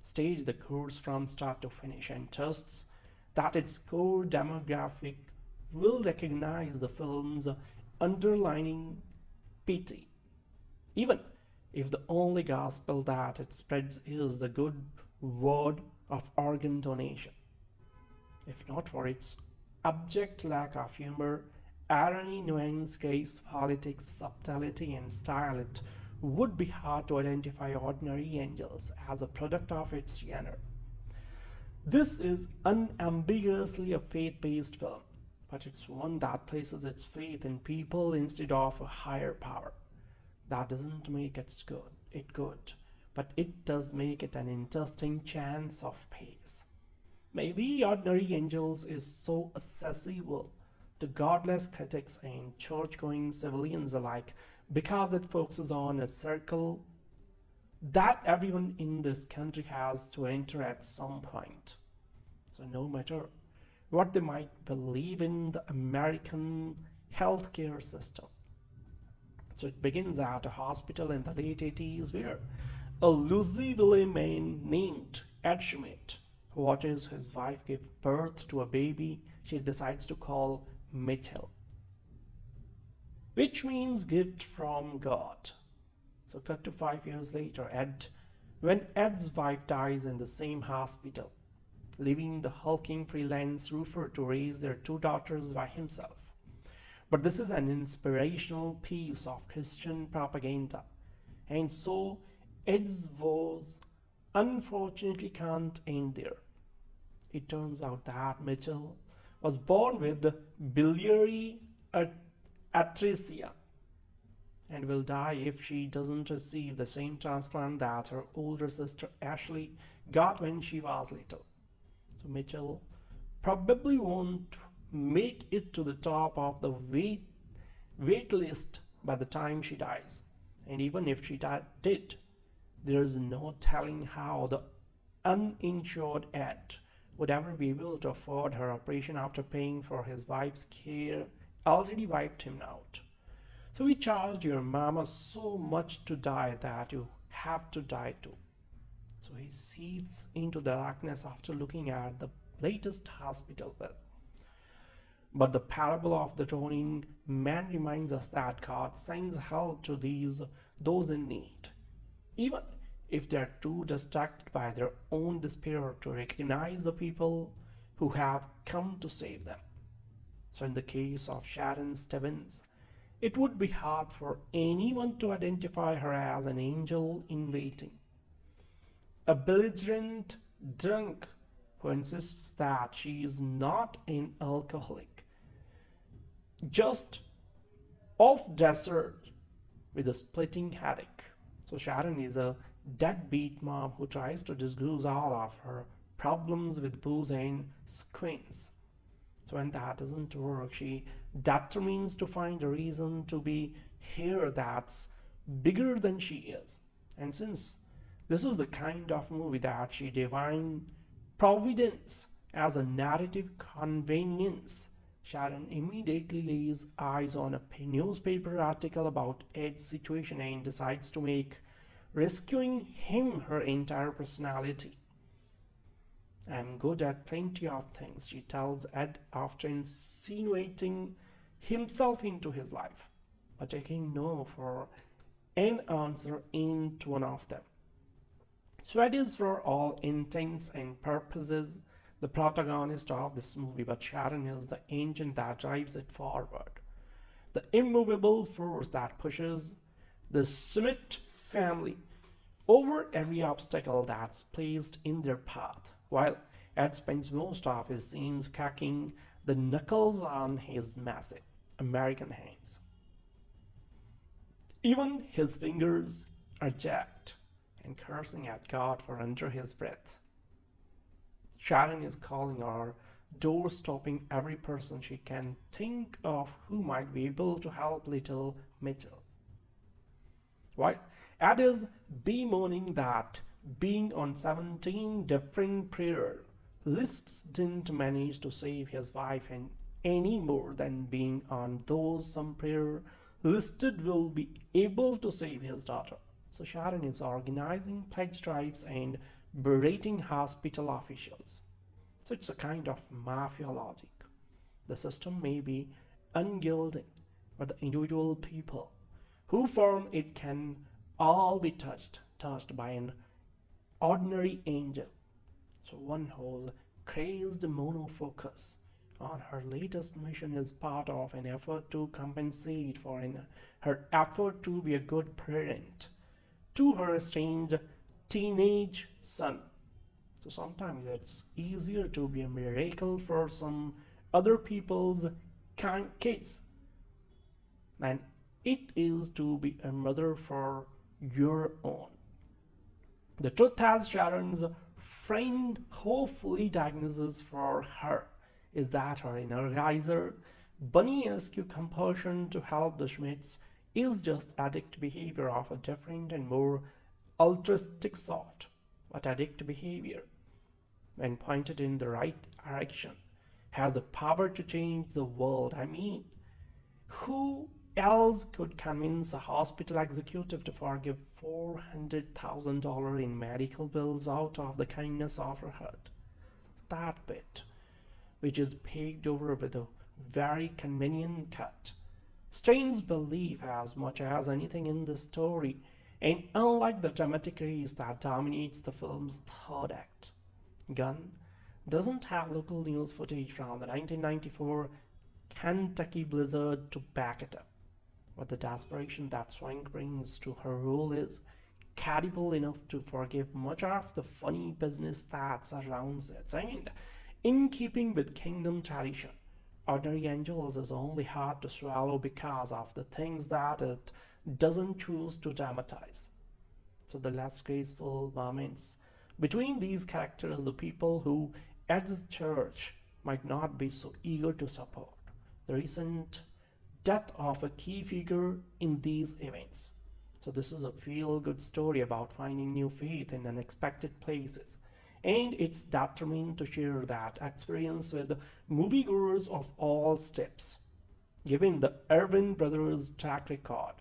staged the course from start to finish and trusts that its core demographic will recognize the film's underlining pity, even if the only gospel that it spreads is the good word of organ donation. If not for its abject lack of humor, irony, nuance, case, politics, subtlety, and style, it would be hard to identify Ordinary Angels as a product of its genre. This is unambiguously a faith-based film, but it's one that places its faith in people instead of a higher power. That doesn't make it good, but it does make it an interesting chance of pace. Maybe Ordinary Angels is so accessible to godless critics and church-going civilians alike because it focuses on a circle that everyone in this country has to enter at some point. So no matter what they might believe in the American healthcare system. So it begins at a hospital in the late 80s where a Louisville man named Ed Schmidt watches his wife give birth to a baby she decides to call Mitchell, which means gift from God. So cut to 5 years later, when Ed's wife dies in the same hospital, leaving the hulking freelance roofer to raise their two daughters by himself. But this is an inspirational piece of Christian propaganda, and so Ed's woes unfortunately can't end there. It turns out that Mitchell was born with biliary atresia and will die if she doesn't receive the same transplant that her older sister Ashley got when she was little. So Mitchell probably won't make it to the top of the wait list by the time she dies, and even if she did, there's no telling how the uninsured Ed would ever be able to afford her operation after paying for his wife's care already wiped him out. So we charged your mama so much to die that you have to die too. So he seeds into the darkness after looking at the latest hospital bill. But the parable of the drowning man reminds us that God sends help to those in need, even if they are too distracted by their own despair to recognize the people who have come to save them. So in the case of Sharon Stevens, it would be hard for anyone to identify her as an angel in waiting, a belligerent drunk who insists that she is not an alcoholic, just off-dresser with a splitting headache. So Sharon is a deadbeat mom who tries to disguise all of her problems with booze and screens. So when that doesn't work, she determines to find a reason to be here that's bigger than she is. And since this is the kind of movie that she divine providence as a narrative convenience, Sharon immediately lays eyes on a newspaper article about Ed's situation and decides to make rescuing him her entire personality. "I'm good at plenty of things," she tells Ed after insinuating himself into his life, but taking no for an answer into one of them. So Ed is, for all intents and purposes, the protagonist of this movie, but Sharon is the engine that drives it forward, the immovable force that pushes the Schmidt family over every obstacle that's placed in their path, while Ed spends most of his scenes cracking the knuckles on his massive American hands. Even his fingers are jacked, and cursing at God for under his breath. Sharon is calling our door, stopping every person she can think of who might be able to help little Mitchell, while Ed is bemoaning that being on 17 different prayer lists didn't manage to save his wife and any more than being on those some prayer listed will be able to save his daughter. So Sharon is organizing pledge drives and berating hospital officials. So it's a kind of mafia logic. The system may be unyielding, but the individual people who form it can all be touched by an ordinary angel. So one whole crazed monofocus on her latest mission is part of an effort to compensate for her effort to be a good parent to her estranged teenage son. So sometimes it's easier to be a miracle for some other people's kids than it is to be a mother for your own. The truth, as Sharon's friend hopefully diagnoses for her, is that her inner geyser bunny-esque compulsion to help the Schmidts is just addict behavior of a different and more altruistic sort, but addict behavior, when pointed in the right direction, has the power to change the world. I mean, who else could convince a hospital executive to forgive $400,000 in medical bills out of the kindness of her heart? That bit, which is paved over with a very convenient cut, strains belief as much as anything in the story, and unlike the dramatic race that dominates the film's third act, Gunn doesn't have local news footage from the 1994 Kentucky blizzard to back it up, but the desperation that Swank brings to her role is credible enough to forgive much of the funny business that surrounds it. And in keeping with Kingdom tradition, Ordinary Angels is only hard to swallow because of the things that it doesn't choose to dramatize. So the less graceful moments between these characters, the people who at the church might not be so eager to support, the recent death of a key figure in these events. So this is a feel-good story about finding new faith in unexpected places, and it's determined to share that experience with moviegoers of all steps. Given the Erwin brothers' track record,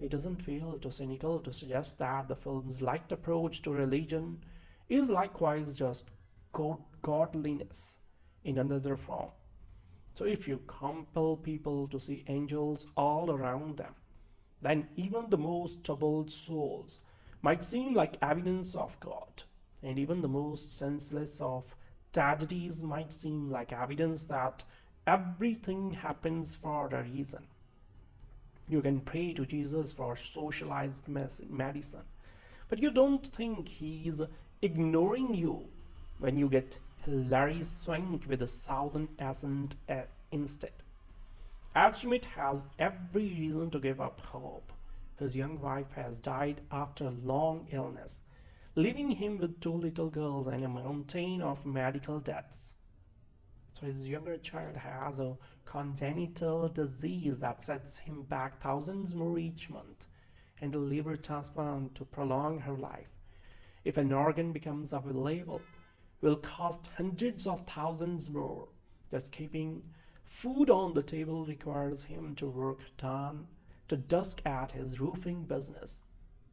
it doesn't feel too cynical to suggest that the film's light approach to religion is likewise just godliness in another form. So if you compel people to see angels all around them, then even the most troubled souls might seem like evidence of God, and even the most senseless of tragedies might seem like evidence that everything happens for a reason. You can pray to Jesus for socialized medicine, but you don't think he's ignoring you when you get Hilary Swank with a southern accent instead. Ed Schmidt has every reason to give up hope. His young wife has died after a long illness, leaving him with two little girls and a mountain of medical debts. So his younger child has a congenital disease that sets him back thousands more each month, and a liver transplant to prolong her life, if an organ becomes available, will cost hundreds of thousands more. Just keeping Food on the table requires him to work dawn to dusk at his roofing business.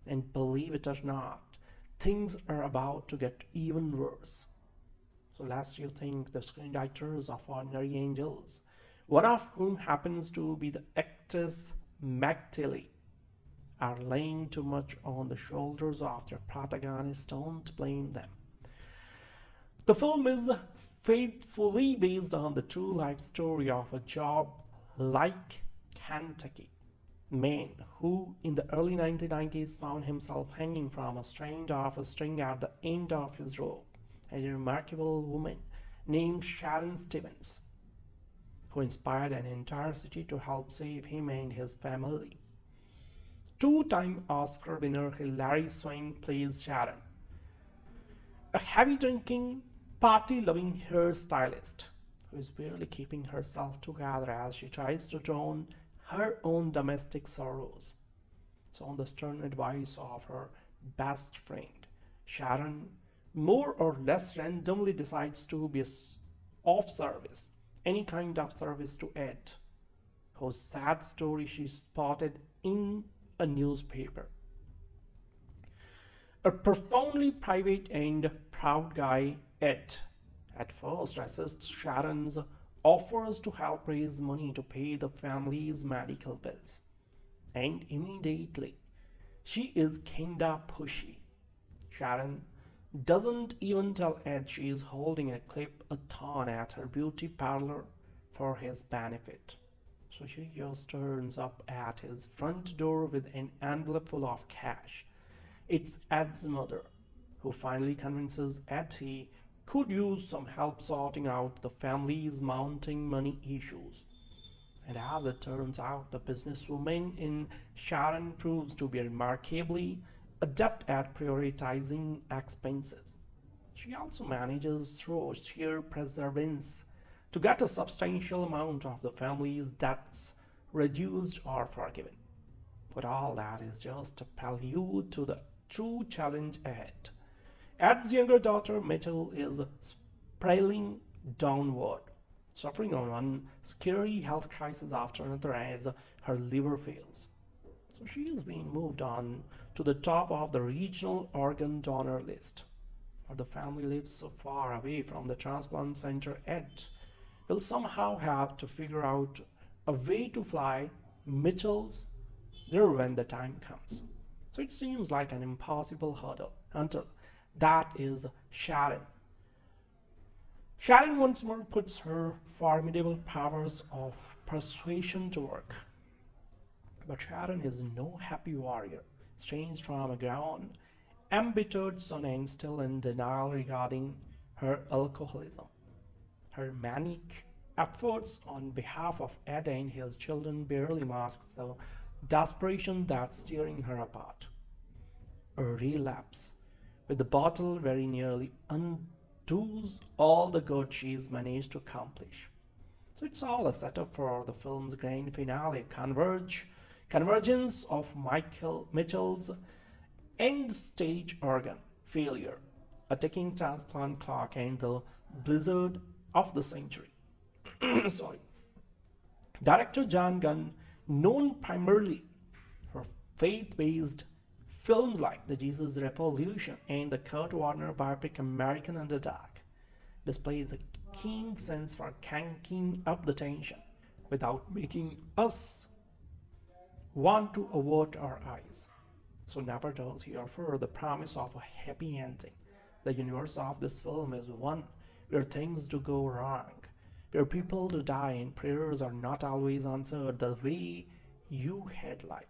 And believe it or not, things are about to get even worse. So last year, think the screenwriters of Ordinary Angels, one of whom happens to be the actress Meg Tilly, are laying too much on the shoulders of their protagonist. Don't blame them. The film is faithfully based on the true life story of a job like Kentucky man who in the early 1990s found himself hanging from a strand of a string at the end of his rope, a remarkable woman named Sharon Stevens, who inspired an entire city to help save him and his family. Two-time Oscar winner Hilary Swank plays Sharon, a heavy-drinking, party-loving hairstylist who is barely keeping herself together as she tries to drown her own domestic sorrows. So on the stern advice of her best friend, Sharon more or less randomly decides to be of service, any kind of service to Ed, whose sad story she spotted in a newspaper. A profoundly private and proud guy, Ed, at first resists Sharon's offers to help raise money to pay the family's medical bills, and immediately she is kinda pushy. Sharon doesn't even tell Ed she is holding a clip-a-thon at her beauty parlor for his benefit. So she just turns up at his front door with an envelope full of cash. It's Ed's mother who finally convinces Ed he could use some help sorting out the family's mounting money issues. And as it turns out, the businesswoman in Sharon proves to be remarkably adept at prioritizing expenses. She also manages through sheer perseverance to get a substantial amount of the family's debts reduced or forgiven. But all that is just a prelude to the true challenge ahead. Ed's younger daughter, Mitchell, is spiraling downward, suffering on one scary health crisis after another as her liver fails. So she is being moved on to the top of the regional organ donor list. But the family lives so far away from the transplant center, Ed will somehow have to figure out a way to fly Mitchell's there when the time comes. So it seems like an impossible hurdle until that is Sharon. Sharon once more puts her formidable powers of persuasion to work. But Sharon is no happy warrior, estranged from a grown, embittered son and still in denial regarding her alcoholism. Her manic efforts on behalf of Ed and his children barely masks the desperation that's tearing her apart. A relapse with the bottle very nearly undoes all the good she's managed to accomplish. So it's all a setup for the film's grand finale, convergence of Mitchell's end stage organ failure, a ticking transplant clock, and the blizzard of the century. Sorry. Director Jon Gunn, known primarily for faith-based films like The Jesus Revolution and the Kurt Warner biopic American Underdog, displays a keen sense for cranking up the tension without making us want to avert our eyes. So never does he offer the promise of a happy ending. The universe of this film is one where things do go wrong, where people do die and prayers are not always answered the way you had like.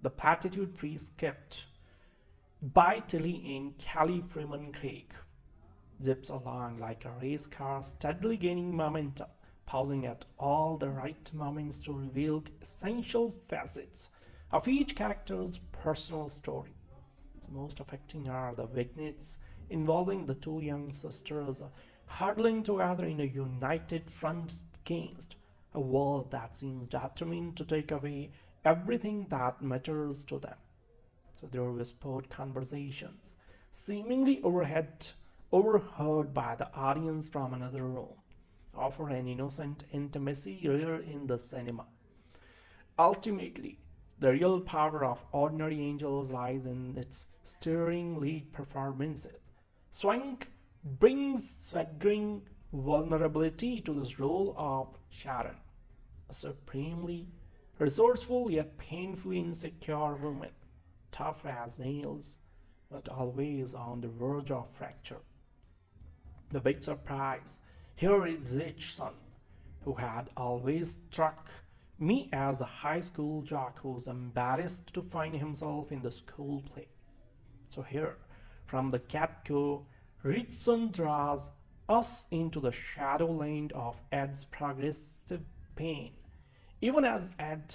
The platitude-free script by Tilly and Kelly Fremon Craig zips along like a race car, steadily gaining momentum, pausing at all the right moments to reveal essential facets of each character's personal story. The most affecting are the vignettes involving the two young sisters huddling together in a united front against a world that seems determined to take away everything that matters to them. So there were whispered conversations, seemingly overheard by the audience from another room, offer an innocent intimacy rare in the cinema. Ultimately, the real power of Ordinary Angels lies in its stirring lead performances. Swank brings staggering vulnerability to this role of Sharon, a supremely resourceful yet painfully insecure woman, tough as nails, but always on the verge of fracture. The big surprise here is Ritchson, who had always struck me as the high school jock who's embarrassed to find himself in the school play. So here, from the get-go, Ritchson draws us into the shadowland of Ed's progressive pain. Even as Ed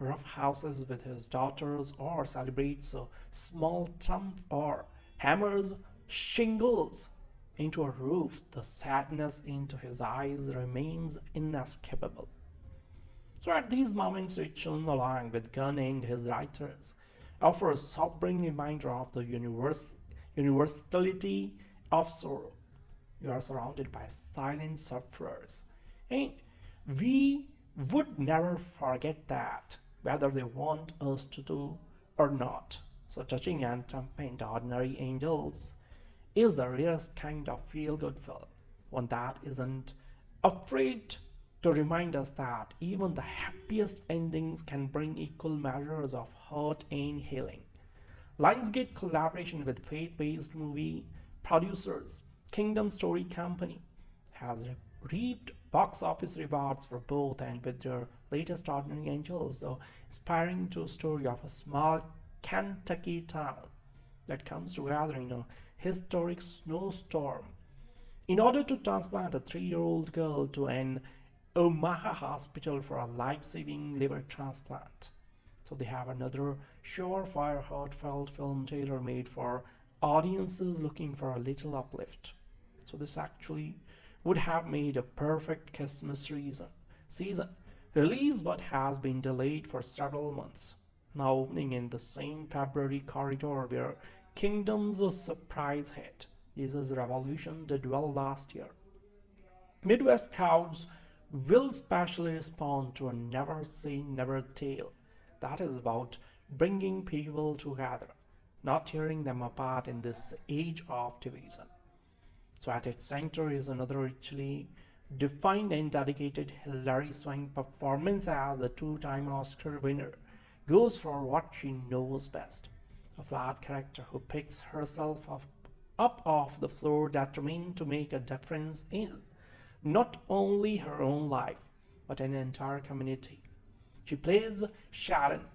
roughhouses with his daughters or celebrates a small trump or hammers shingles into a roof, the sadness into his eyes remains inescapable. So at these moments, Ritchson, along with Gunn and his writers, offer a sobering reminder of the universality of sorrow. You are surrounded by silent sufferers, and we would never forget that, whether they want us to do or not. So touching and triumphant, Ordinary Angels is the rarest kind of feel-good film, one that isn't afraid to remind us that even the happiest endings can bring equal measures of hurt and healing. Lionsgate collaboration with faith-based movie producers Kingdom Story Company has reaped box office rewards for both, and with their latest Ordinary Angels, the inspiring true story of a small Kentucky town that comes together in a historic snowstorm in order to transplant a 3-year-old girl to an Omaha hospital for a life-saving liver transplant. So they have another surefire, heartfelt film tailor-made for audiences looking for a little uplift. So this actually would have made a perfect Christmas season release, but has been delayed for several months, now opening in the same February corridor where Kingdom's a surprise hit, Jesus Revolution, did well last year. Midwest crowds will especially respond to a never-say-never tale that is about bringing people together, not tearing them apart in this age of division. So at its center is another richly defined and dedicated Hilary Swank performance as the two-time Oscar winner goes for what she knows best, of that character who picks herself up off the floor, determined to make a difference in not only her own life but an entire community. She plays Sharon,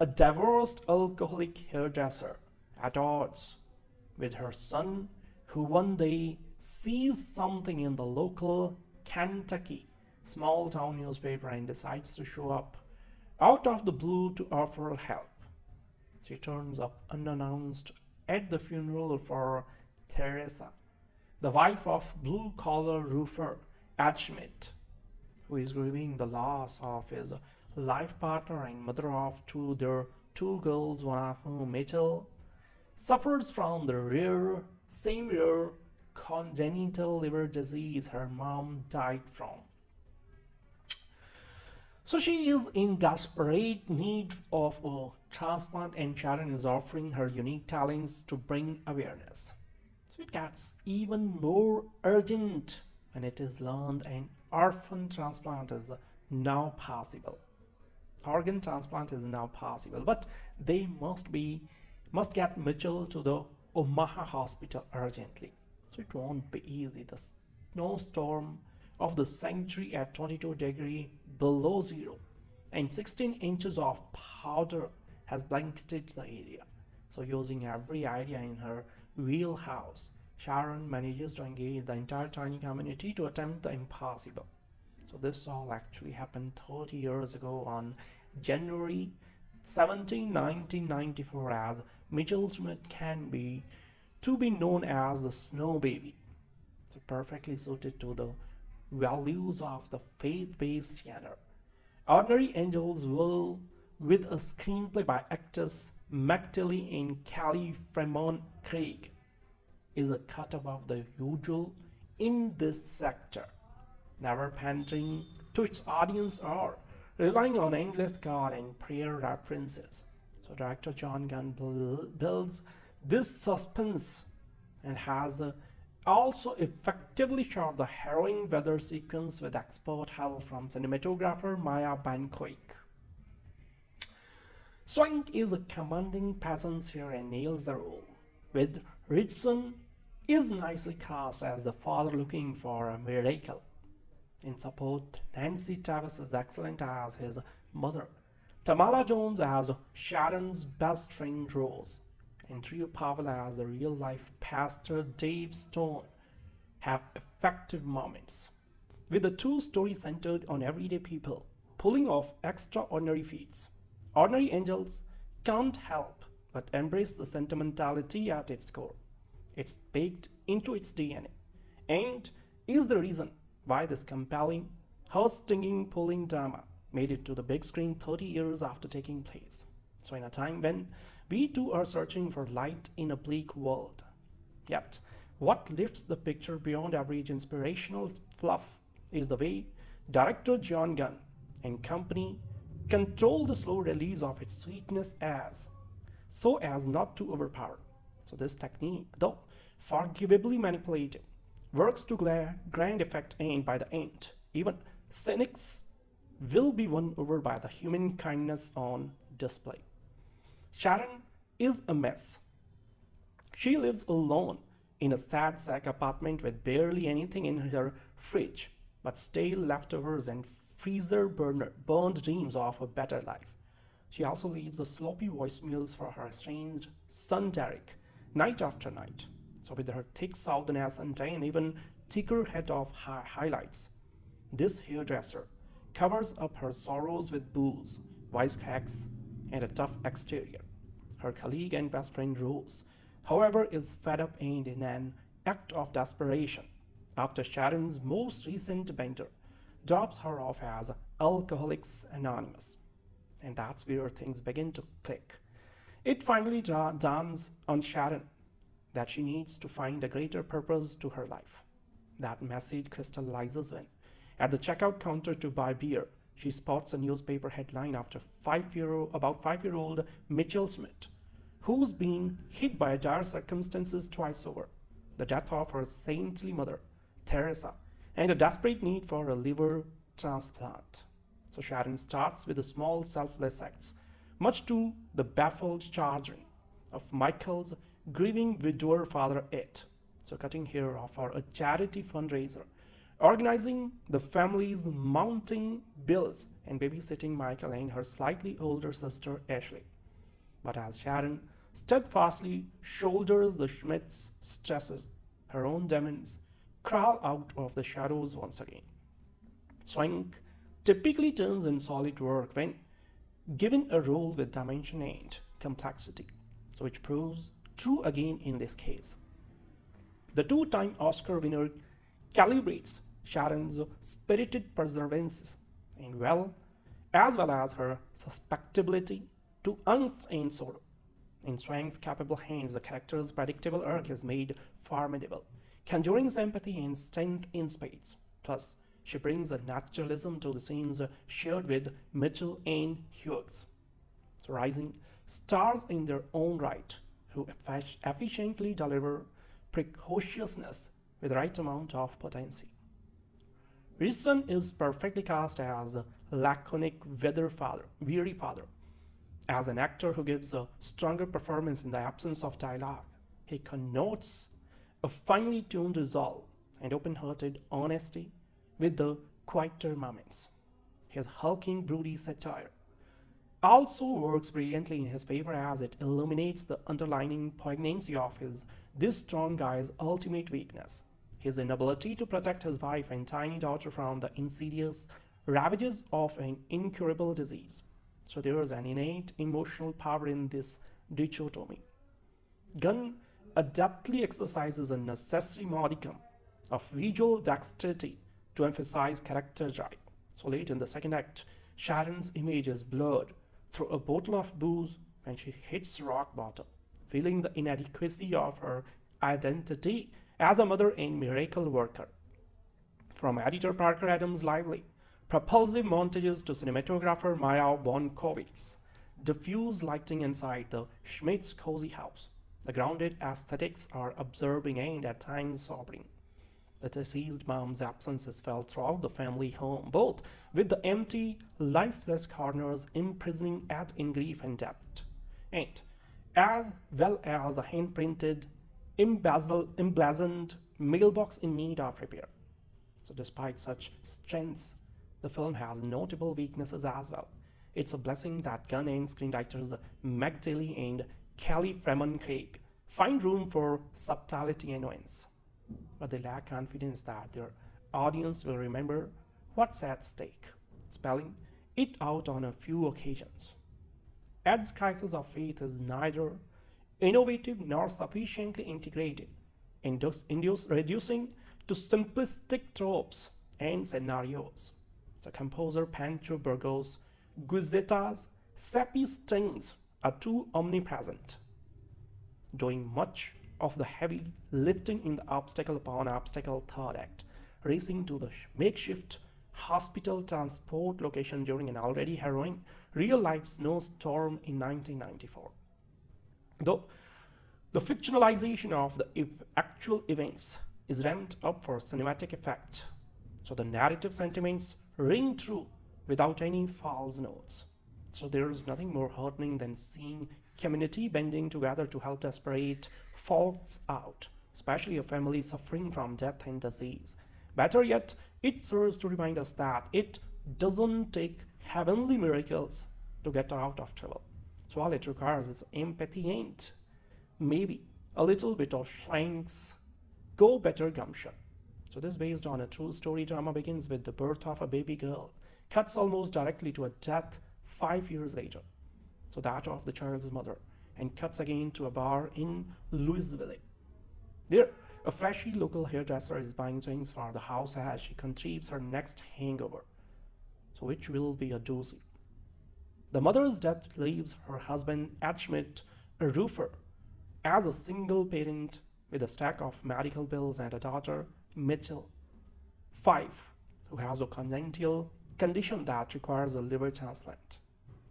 a divorced alcoholic hairdresser, at odds with her son, who one day sees something in the local Kentucky small town newspaper and decides to show up out of the blue to offer help. She turns up unannounced at the funeral for Teresa, the wife of blue-collar roofer Ed Schmidt, who is grieving the loss of his life partner and mother of their two girls, one of whom, Mitchell, suffers from the severe congenital liver disease her mom died from. So she is in desperate need of a transplant, and Sharon is offering her unique talents to bring awareness. So it gets even more urgent when it is learned an orphan transplant is now possible. Organ transplant is now possible, but they must get Mitchell to the Omaha hospital urgently. So it won't be easy. The snowstorm of the century at 22°C and 16 inches of powder has blanketed the area. So using every idea in her wheelhouse, Sharon manages to engage the entire tiny community to attempt the impossible. So this all actually happened 30 years ago on January 17, 1994, as Mitchell Schmidt to be known as the Snow Baby, so perfectly suited to the values of the faith-based genre. Ordinary Angels will, with a screenplay by actors Meg Tilly and Kelly Fremon Craig, is a cut above the usual in this sector, never pandering to its audience or relying on endless God and prayer references. So director Jon Gunn builds this suspense and has also effectively shot the harrowing weather sequence with expert help from cinematographer Maya Bankovic. Swank is a commanding presence here and nails the role, with Ritchson is nicely cast as the father looking for a miracle. In support, Nancy Travis is excellent as his mother, Tamala Jones as Sharon's best friend Rose, and Andrew Powell as the real-life pastor Dave Stone have effective moments, with the two stories centered on everyday people pulling off extraordinary feats. Ordinary Angels can't help but embrace the sentimentality at its core. It's baked into its DNA and is the reason why this compelling, heart-stinging, pulling drama made it to the big screen 30 years after taking place. So in a time when we too are searching for light in a bleak world. Yet, what lifts the picture beyond average inspirational fluff is the way director Jon Gunn and company control the slow release of its sweetness so as not to overpower. So this technique, though forgivably manipulated, works to grand effect, and by the end, even cynics will be won over by the human kindness on display. Sharon is a mess. She lives alone in a sad sack apartment with barely anything in her fridge but stale leftovers and freezer burned dreams of a better life. She also leaves the sloppy voicemails for her estranged son Derek, night after night. So with her thick southern accent and even thicker head of highlights, this hairdresser covers up her sorrows with booze, wisecracks, and a tough exterior. Her colleague and best friend Rose, however, is fed up and in an act of desperation, after Sharon's most recent bender drops her off as Alcoholics Anonymous. And that's where things begin to click. It finally dawns on Sharon that she needs to find a greater purpose to her life. That message crystallizes when, at the checkout counter to buy beer, she spots a newspaper headline about 5-year-old Mitchell Schmidt, who's been hit by dire circumstances twice over, the death of her saintly mother, Teresa, and a desperate need for a liver transplant. So Sharon starts with the small selfless acts, much to the baffled chagrin of Michael's grieving widower father Ed. So cutting here off for a charity fundraiser, organizing the family's mounting bills, and babysitting Michael and her slightly older sister Ashley. But as Sharon steadfastly shoulders the Schmidt's stresses, her own demons crawl out of the shadows once again. Swank typically turns in solid work when given a role with dimension and complexity, so which proves true again in this case. The two-time Oscar winner calibrates Sharon's spirited perseverance and as well as her susceptibility to angst and sorrow. In Swank's capable hands, the character's predictable arc is made formidable, conjuring sympathy and strength in spades. Plus, she brings a naturalism to the scenes shared with Mitchell and Hughes, so rising stars in their own right, who efficiently deliver precociousness with the right amount of potency. Ritchson is perfectly cast as a laconic, weary father. As an actor who gives a stronger performance in the absence of dialogue, he connotes a finely tuned resolve and open-hearted honesty with the quieter moments. His hulking, broody satire also works brilliantly in his favor as it illuminates the underlying poignancy of this strong guy's ultimate weakness, his inability to protect his wife and tiny daughter from the insidious ravages of an incurable disease. So there is an innate emotional power in this dichotomy. Gunn adeptly exercises a necessary modicum of visual dexterity to emphasize character drive. So late in the second act, Sharon's image is blurred through a bottle of booze when she hits rock bottom, feeling the inadequacy of her identity as a mother and miracle worker. From editor Parker Adams Lively, propulsive montages to cinematographer Maya Bankovic, diffuse lighting inside the Schmidt's cozy house. The grounded aesthetics are absorbing and at times sobering. The deceased mom's absence is felt throughout the family home, both with the empty, lifeless corners imprisoning Ed in grief and depth, and as well as the hand-printed, emblazoned mailbox in need of repair. So despite such strengths, the film has notable weaknesses as well. It's a blessing that Gunn and screenwriters Meg Tilly and Kelly Fremon Craig find room for subtlety and nuance, but they lack confidence that their audience will remember what's at stake, spelling it out on a few occasions. Ed's crisis of faith is neither innovative nor sufficiently integrated, reducing to simplistic tropes and scenarios. The composer Pancho Burgos' Guizeta's sappy stings are too omnipresent, doing much of the heavy lifting in the obstacle upon obstacle third act, racing to the makeshift hospital transport location during an already harrowing real-life snowstorm in 1994. Though the fictionalization of the actual events is ramped up for cinematic effect, so the narrative sentiments ring true without any false notes. So there is nothing more heartening than seeing community bending together to help desperate folks out, especially a family suffering from death and disease. Better yet, it serves to remind us that it doesn't take heavenly miracles to get out of trouble. So all it requires is empathy and maybe a little bit of Frank's Go Better gumption. So this, based on a true story drama, begins with the birth of a baby girl, cuts almost directly to a death 5 years later, so that of the child's mother, and cuts again to a bar in Louisville. There, a flashy local hairdresser is buying things for the house as she conceives her next hangover, so which will be a doozy. The mother's death leaves her husband, Ed Schmidt, a roofer, as a single parent with a stack of medical bills and a daughter, Mitchell, 5, who has a congenital condition that requires a liver transplant.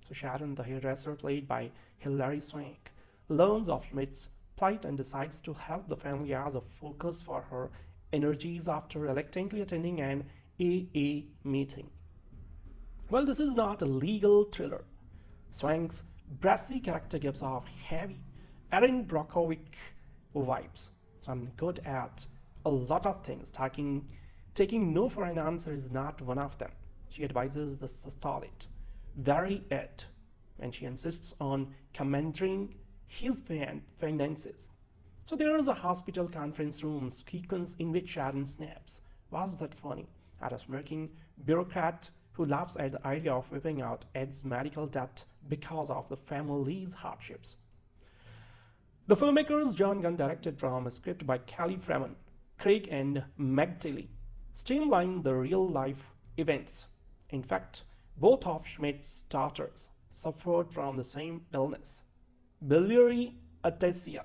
So Sharon, the hairdresser, played by Hilary Swank, learns of Schmidt's plight and decides to help the family as a focus for her energies after reluctantly attending an AA meeting. Well, this is not a legal thriller. Swank's brassy character gives off heavy Erin Brockovich vibes. So I'm good at a lot of things. Taking no for an answer is not one of them. She advises the solid, very Ed, and she insists on commending his finances. So there is a hospital conference room sequence in which Sharon snaps, "Was that funny?" at a smirking bureaucrat who laughs at the idea of whipping out Ed's medical debt because of the family's hardships. The filmmakers Jon Gunn directed from a script by Kelly Fremon, Craig and Meg Tilly, streamlined the real-life events. In fact, both of Schmidt's daughters suffered from the same illness, biliary atresia.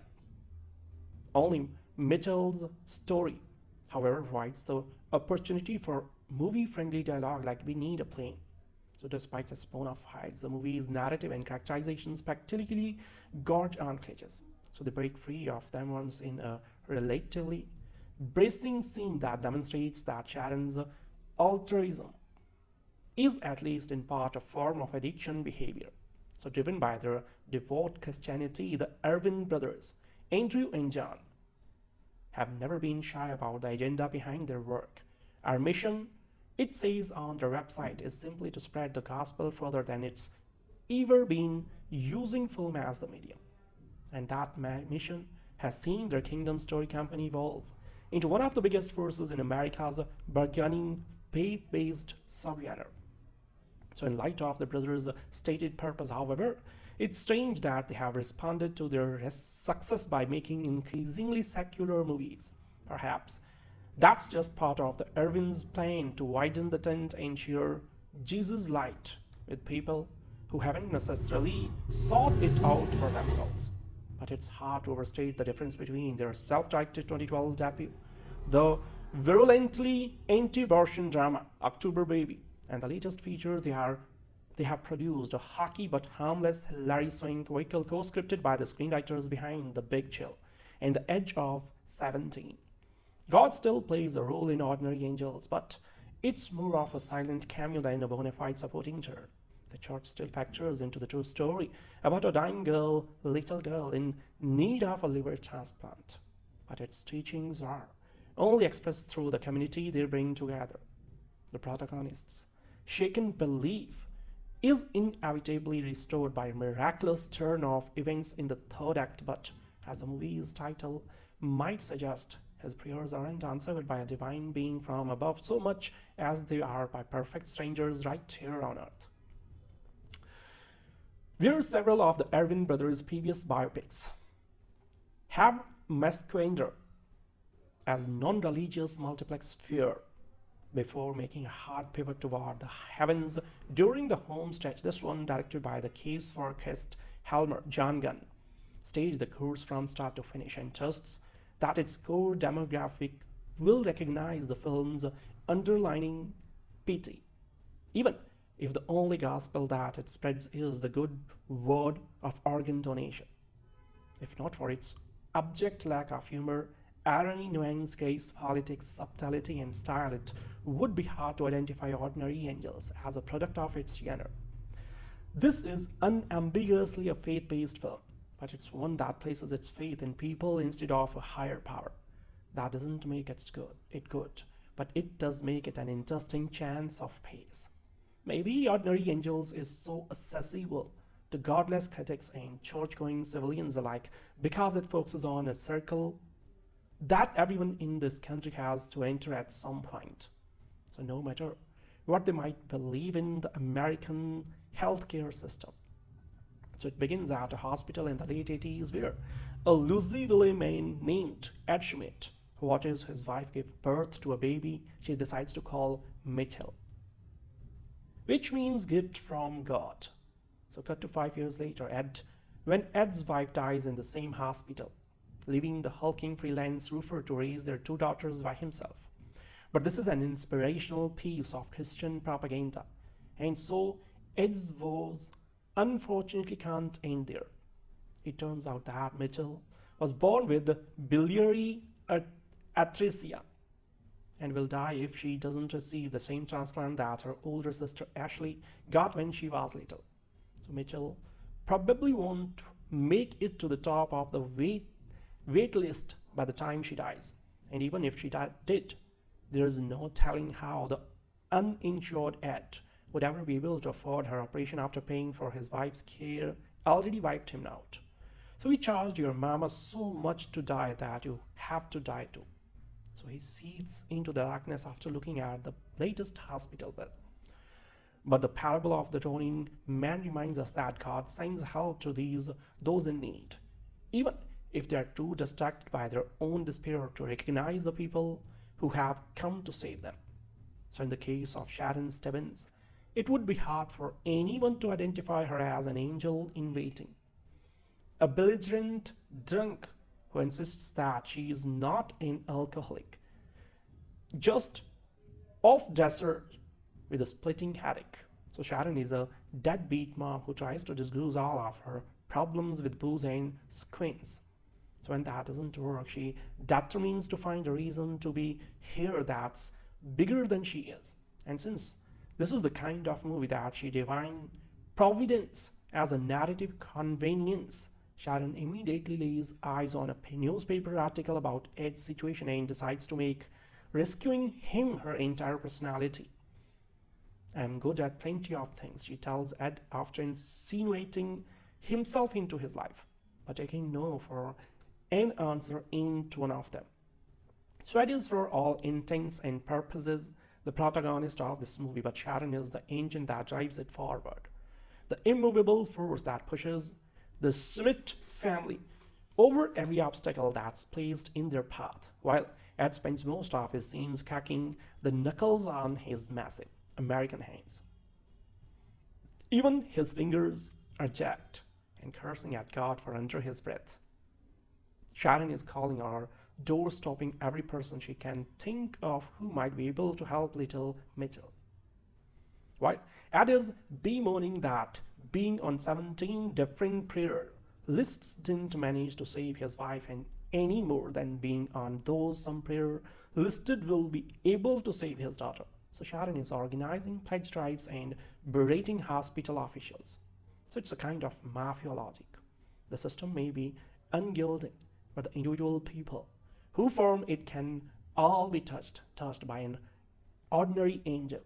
Only Mitchell's story, however, provides the opportunity for movie-friendly dialogue like "we need a plane." So despite a spawn of heights, the movie's narrative and characterization spectacularly gorge on glitches. So they break free of them once in a relatively bracing scene that demonstrates that Sharon's altruism is at least in part a form of addiction behavior. So driven by their devout Christianity, the Erwin brothers, Andrew and John, have never been shy about the agenda behind their work. "Our mission," it says on their website, "is simply to spread the gospel further than it's ever been, using film as the medium." And that mission has seen their Kingdom Story Company evolve into one of the biggest forces in America's burgeoning faith-based subgenre. So in light of the brothers' stated purpose, however, it's strange that they have responded to their success by making increasingly secular movies. Perhaps that's just part of the Erwin's plan to widen the tent and share Jesus' light with people who haven't necessarily sought it out for themselves. But it's hard to overstate the difference between their self-directed 2012 debut, the virulently anti-abortion drama, October Baby, and the latest feature they have produced, a hockey but harmless Hilary Swank vehicle co-scripted by the screenwriters behind The Big Chill and The Edge of 17. God still plays a role in Ordinary Angels, but it's more of a silent cameo than a bona fide supporting turn. The chart still factors into the true story about a dying little girl in need of a liver transplant, but its teachings are only expressed through the community they bring together. The protagonist's shaken belief is inevitably restored by a miraculous turn of events in the third act, but as the movie's title might suggest, his prayers aren't answered by a divine being from above so much as they are by perfect strangers right here on Earth. Where several of the Erwin brothers' previous biopics have masqueraded as non-religious multiplex fear before making a hard pivot toward the heavens during the home stretch, this one, directed by the Caves for Christ Helmer, Jon Gunn, staged the course from start to finish and trusts that its core demographic will recognize the film's underlining pity, even if the only gospel that it spreads is the good word of organ donation. If not for its abject lack of humor, irony, nuance, grace, politics, subtlety, and style, it would be hard to identify Ordinary Angels as a product of its genre. This is unambiguously a faith-based film, but it's one that places its faith in people instead of a higher power. That doesn't make it good, but it does make it an interesting chance of pace. Maybe Ordinary Angels is so accessible to godless critics and church-going civilians alike because it focuses on a circle that everyone in this country has to enter at some point. So no matter what they might believe in the American healthcare system. So it begins at a hospital in the late 80s where a Louisville man named Ed Schmidt watches his wife give birth to a baby she decides to call Mitchell, which means gift from God. So cut to 5 years later, when Ed's wife dies in the same hospital, leaving the hulking freelance roofer to raise their two daughters by himself. But this is an inspirational piece of Christian propaganda, and so Ed's woes unfortunately can't end there. It turns out that Mitchell was born with biliary atresia and will die if she doesn't receive the same transplant that her older sister Ashley got when she was little. So Mitchell probably won't make it to the top of the wait list by the time she dies, and even if she did, there's no telling how the uninsured Ed would ever be able to afford her operation after paying for his wife's care already wiped him out. So he charged your mama so much to die that you have to die too. So he seeds into the darkness after looking at the latest hospital bill. But the parable of the drowning man reminds us that God sends help to those in need, even if they are too distracted by their own despair to recognize the people who have come to save them. So in the case of Sharon Stevens, it would be hard for anyone to identify her as an angel in waiting, a belligerent drunk who insists that she is not an alcoholic, just off-dresser with a splitting headache. So Sharon is a deadbeat mom who tries to disguise all of her problems with booze and screens. So when that doesn't work, she determines to find a reason to be here that's bigger than she is. And since this is the kind of movie that she divine providence as a narrative convenience, Sharon immediately lays eyes on a newspaper article about Ed's situation and decides to make rescuing him her entire personality. "I'm good at plenty of things," she tells Ed after insinuating himself into his life, but taking no for an answer into one of them. So Ed is, for all intents and purposes, the protagonist of this movie, but Sharon is the engine that drives it forward, the immovable force that pushes the Schmidt family over every obstacle that's placed in their path, while Ed spends most of his scenes cracking the knuckles on his massive American hands. Even his fingers are jacked, and cursing at God for under his breath. Sharon is calling our door-stopping every person she can think of who might be able to help little Mitchell. Right? Ed is bemoaning that being on 17 different prayer lists didn't manage to save his wife and any more than being on those some prayer listed will be able to save his daughter. So Sharon is organizing pledge drives and berating hospital officials. So it's a kind of mafia logic. The system may be ungilding, but the individual people who form it can all be touched by an ordinary angel.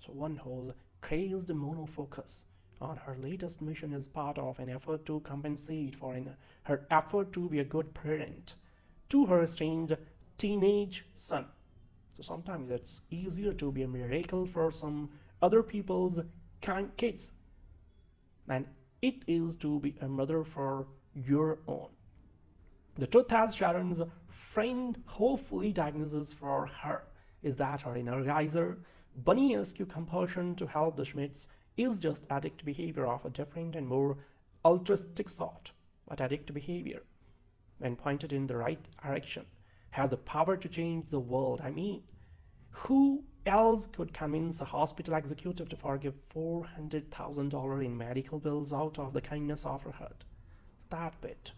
So one whole crazed monofocus on her latest mission is part of an effort to compensate for her effort to be a good parent to her estranged teenage son. So sometimes it's easier to be a miracle for some other people's kids than it is to be a mother for your own. The truth is, Sharon's friend hopefully diagnoses for her is that her energizer, bunny-esque compulsion to help the Schmidts is just addict behavior of a different and more altruistic sort. But addict behavior, when pointed in the right direction, has the power to change the world. I mean, who else could convince a hospital executive to forgive $400,000 in medical bills out of the kindness of her heart? That bit,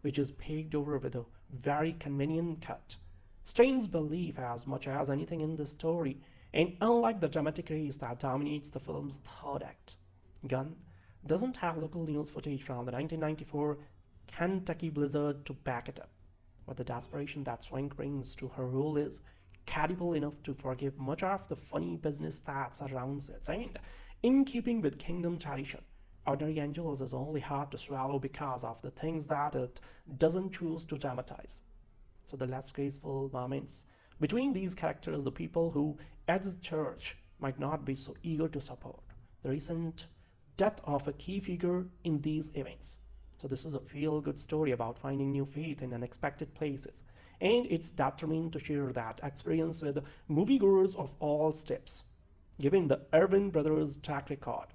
which is paved over with a very convenient cut, strains belief as much as anything in this story, and unlike the dramatic race that dominates the film's third act, Gunn doesn't have local news footage from the 1994 Kentucky blizzard to back it up, but the desperation that Swank brings to her role is credible enough to forgive much of the funny business that surrounds it, and in keeping with Kingdom tradition, Ordinary Angels is only hard to swallow because of the things that it doesn't choose to dramatize. So the less graceful moments between these characters, the people who at the church might not be so eager to support, the recent death of a key figure in these events. So this is a feel-good story about finding new faith in unexpected places, and it's determined to share that experience with moviegoers of all steps. Given the Erwin brothers' track record,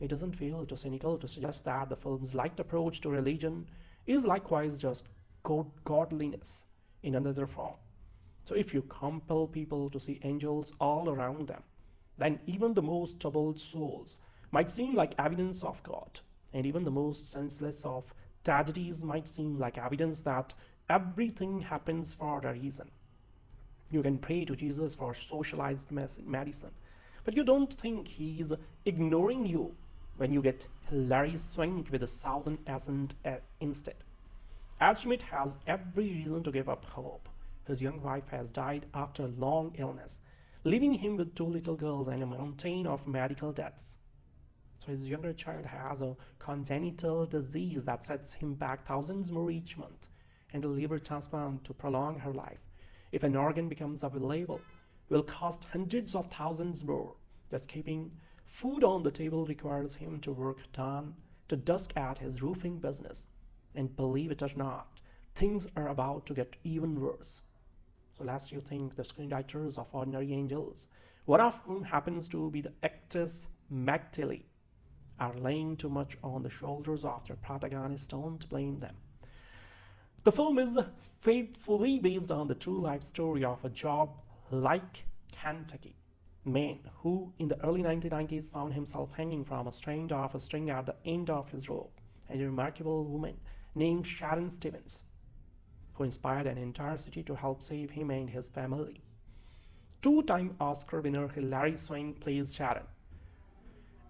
it doesn't feel too cynical to suggest that the film's light approach to religion is likewise just godliness in another form. So if you compel people to see angels all around them, then even the most troubled souls might seem like evidence of God, and even the most senseless of tragedies might seem like evidence that everything happens for a reason. You can pray to Jesus for socialized medicine, but you don't think he's ignoring you when you get Hilary Swank with a southern accent instead. Ed Schmidt has every reason to give up hope. His young wife has died after a long illness, leaving him with two little girls and a mountain of medical debts. So his younger child has a congenital disease that sets him back thousands more each month, and a liver transplant to prolong her life, if an organ becomes available, will cost hundreds of thousands more. Just keeping food on the table requires him to work dawn to dusk at his roofing business. And believe it or not, things are about to get even worse. So lest you think the screenwriters of Ordinary Angels, one of whom happens to be the actress Meg Tilly, are laying too much on the shoulders of their protagonist, don't blame them. The film is faithfully based on the true life story of a job like Kentucky man who in the early 1990s found himself hanging from a strand of a string at the end of his rope, and a remarkable woman named Sharon Stevens, who inspired an entire city to help save him and his family. Two-time Oscar winner Hilary Swank plays Sharon,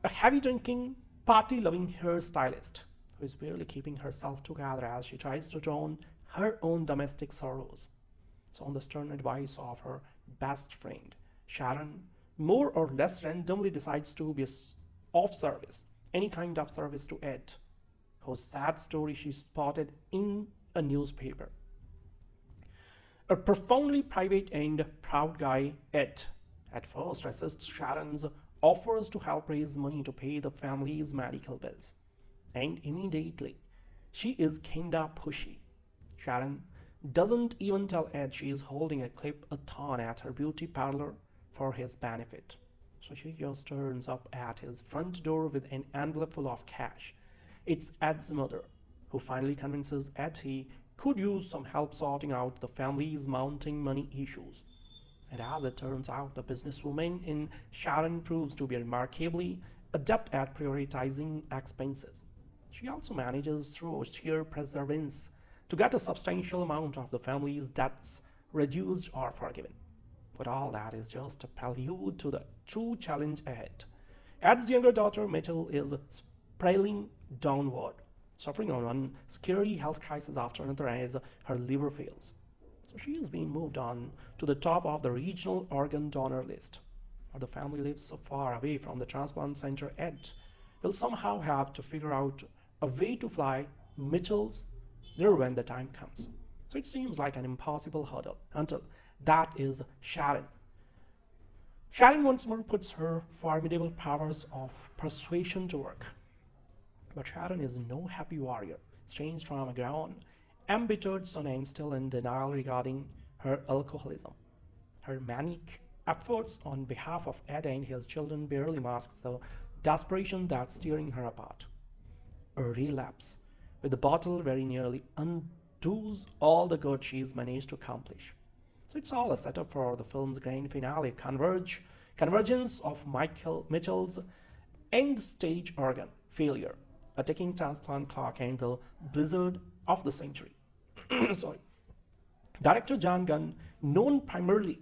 a heavy-drinking, party-loving hairstylist who is barely keeping herself together as she tries to drown her own domestic sorrows. So on the stern advice of her best friend, Sharon more or less randomly decides to be of service, any kind of service to Ed, whose sad story she spotted in a newspaper. A profoundly private and proud guy, Ed, at first resists Sharon's offers to help raise money to pay the family's medical bills, and immediately she is kinda pushy. Sharon doesn't even tell Ed she is holding a clip-a-thon at her beauty parlor for his benefit, so she just turns up at his front door with an envelope full of cash. It's Ed's mother who finally convinces Ed he could use some help sorting out the family's mounting money issues. And as it turns out, the businesswoman in Sharon proves to be remarkably adept at prioritizing expenses. She also manages, through sheer perseverance, to get a substantial amount of the family's debts reduced or forgiven. But all that is just a prelude to the true challenge ahead. Ed's younger daughter, Mitchell, is spiraling downward, suffering on one scary health crisis after another as her liver fails. So she is being moved on to the top of the regional organ donor list. But the family lives so far away from the transplant center, Ed will somehow have to figure out a way to fly Mitchell's there when the time comes. So it seems like an impossible hurdle until that is Sharon. Sharon once more puts her formidable powers of persuasion to work. But Sharon is no happy warrior, estranged from a ground, embittered son, and still in denial regarding her alcoholism. Her manic efforts on behalf of Ed and his children barely masks the desperation that's tearing her apart. A relapse with the bottle very nearly undoes all the good she's managed to accomplish. So it's all a setup for the film's grand finale, convergence of Mitchell's end-stage organ failure, a ticking transplant clock, and the blizzard of the century. Sorry. Director Jon Gunn, known primarily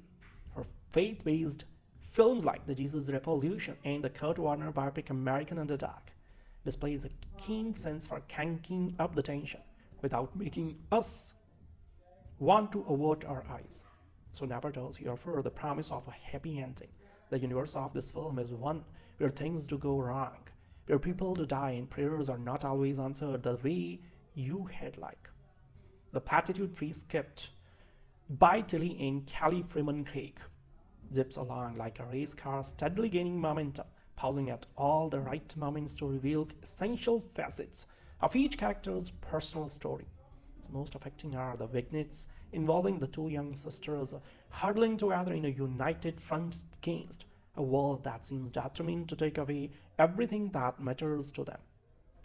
for faith-based films like The Jesus Revolution and the Kurt Warner biopic American Underdog, displays a keen sense for cranking up the tension without making us want to avert our eyes. So never does he offer the promise of a happy ending. The universe of this film is one where things do go wrong, where people do die and prayers are not always answered the way you had like. The platitude-free script by Tilly and Kelly Fremon Craig zips along like a race car, steadily gaining momentum, pausing at all the right moments to reveal essential facets of each character's personal story. The most affecting are the vignettes involving the two young sisters huddling together in a united front against a world that seems determined to take away everything that matters to them.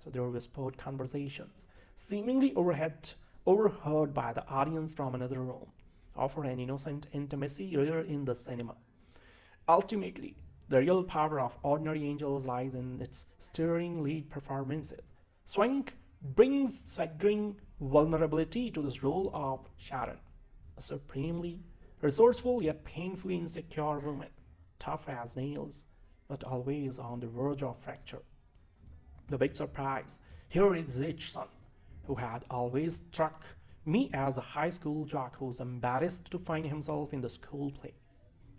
So there were whispered conversations, seemingly overheard by the audience from another room, offer an innocent intimacy rare in the cinema. Ultimately, the real power of Ordinary Angels lies in its stirring lead performances. Swank brings staggering vulnerability to this role of Sharon, a supremely resourceful yet painfully insecure woman, tough as nails, but always on the verge of fracture. The big surprise here is Ritchson, who had always struck me as the high school jock who's embarrassed to find himself in the school play.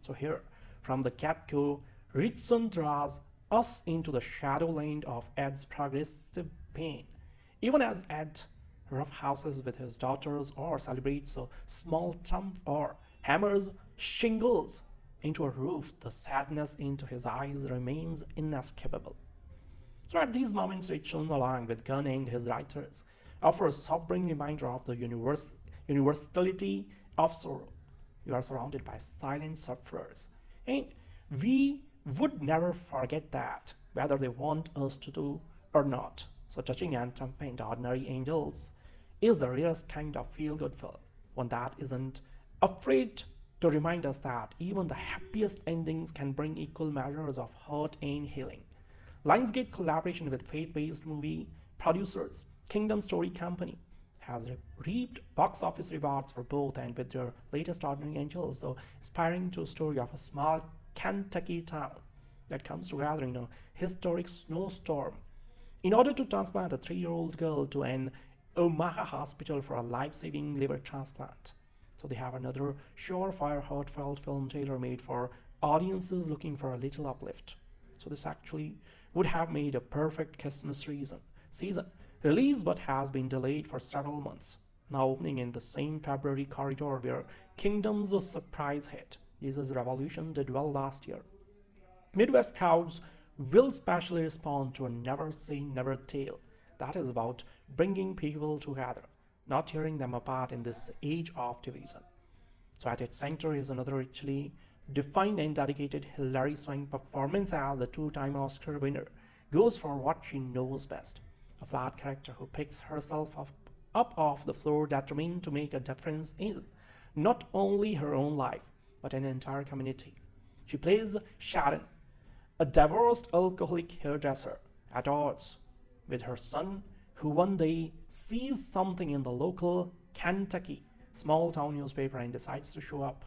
So here, from the get-go, Ritchson draws us into the shadowland of Ed's progressive pain, even as Ed roughhouses with his daughters or celebrates a small thump or hammers shingles into a roof, the sadness into his eyes remains inescapable. So at these moments, Ritchson, along with Gunn and his writers, offers a sobering reminder of the universality of sorrow. You are surrounded by silent sufferers, and we would never forget that, whether they want us to do or not. So touching and triumphant, Ordinary Angels is the rarest kind of feel-good film, one that isn't afraid to remind us that even the happiest endings can bring equal measures of hurt and healing. Lionsgate collaboration with faith-based movie producers Kingdom Story Company has reaped box office rewards for both, and with their latest Ordinary Angels, the inspiring true story of a small Kentucky town that comes together in a historic snowstorm in order to transplant a 3-year-old girl to an Omaha hospital for a life-saving liver transplant. So they have another surefire heartfelt film tailor-made for audiences looking for a little uplift. So this actually would have made a perfect Christmas season release, but has been delayed for several months, now opening in the same February corridor where Kingdom's surprise hit Jesus Revolution did well last year. Midwest crowds will specially respond to a never-say-never tale that is about bringing people together, not tearing them apart in this age of division. So at its center is another richly defined and dedicated Hilary Swank performance as the two-time Oscar winner goes for what she knows best, a flat character who picks herself up up off the floor, determined to make a difference in not only her own life, but an entire community. She plays Sharon, a divorced alcoholic hairdresser, at odds with her son, who one day sees something in the local Kentucky small-town newspaper and decides to show up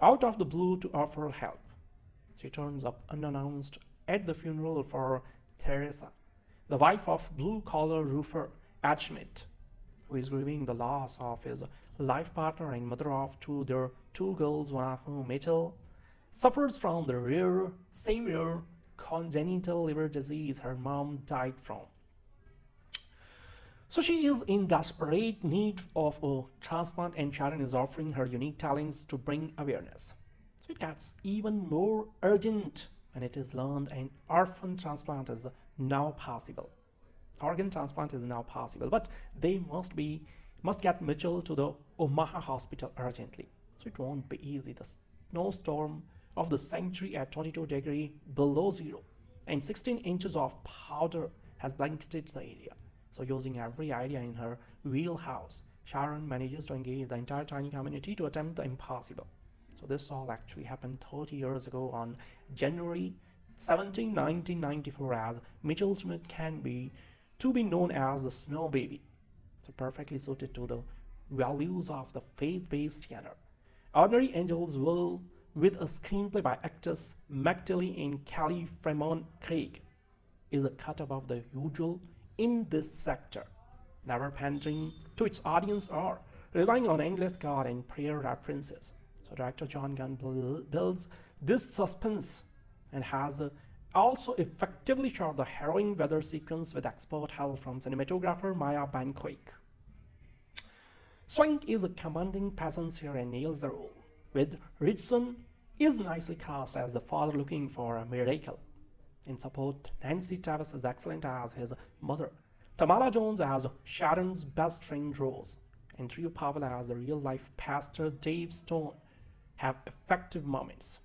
out of the blue to offer help. She turns up unannounced at the funeral for Teresa, the wife of blue-collar roofer Ed Schmidt, who is grieving the loss of his life partner and mother of their two girls, one of whom, Mitchell, suffers from the rare, severe congenital liver disease her mom died from. So she is in desperate need of a transplant, and Sharon is offering her unique talents to bring awareness. So it gets even more urgent when it is learned an orphan transplant is now possible. Organ transplant is now possible, but they must get Mitchell to the Omaha hospital urgently. So it won't be easy. The snowstorm of the century at 22 degrees below zero and 16 inches of powder has blanketed the area. So using every idea in her wheelhouse, Sharon manages to engage the entire tiny community to attempt the impossible. So this all actually happened 30 years ago on January 17, 1994, as Mitchell Schmidt to be known as the Snow Baby. So perfectly suited to the values of the faith-based genre. Ordinary Angels will, with a screenplay by actors Meg Tilly and Kelly Fremon Craig, is a cut above the usual in this sector, never pandering to its audience or relying on endless God and prayer references. So director Jon Gunn builds this suspense and has also effectively shot the harrowing weather sequence with expert help from cinematographer Maya Bankovic. Swank is a commanding presence here and nails the role, with Ritchson is nicely cast as the father looking for a miracle. In support, Nancy Travis is excellent as his mother, Tamala Jones as Sharon's best friend Rose, and Andrew Powell as the real-life pastor Dave Stone have effective moments.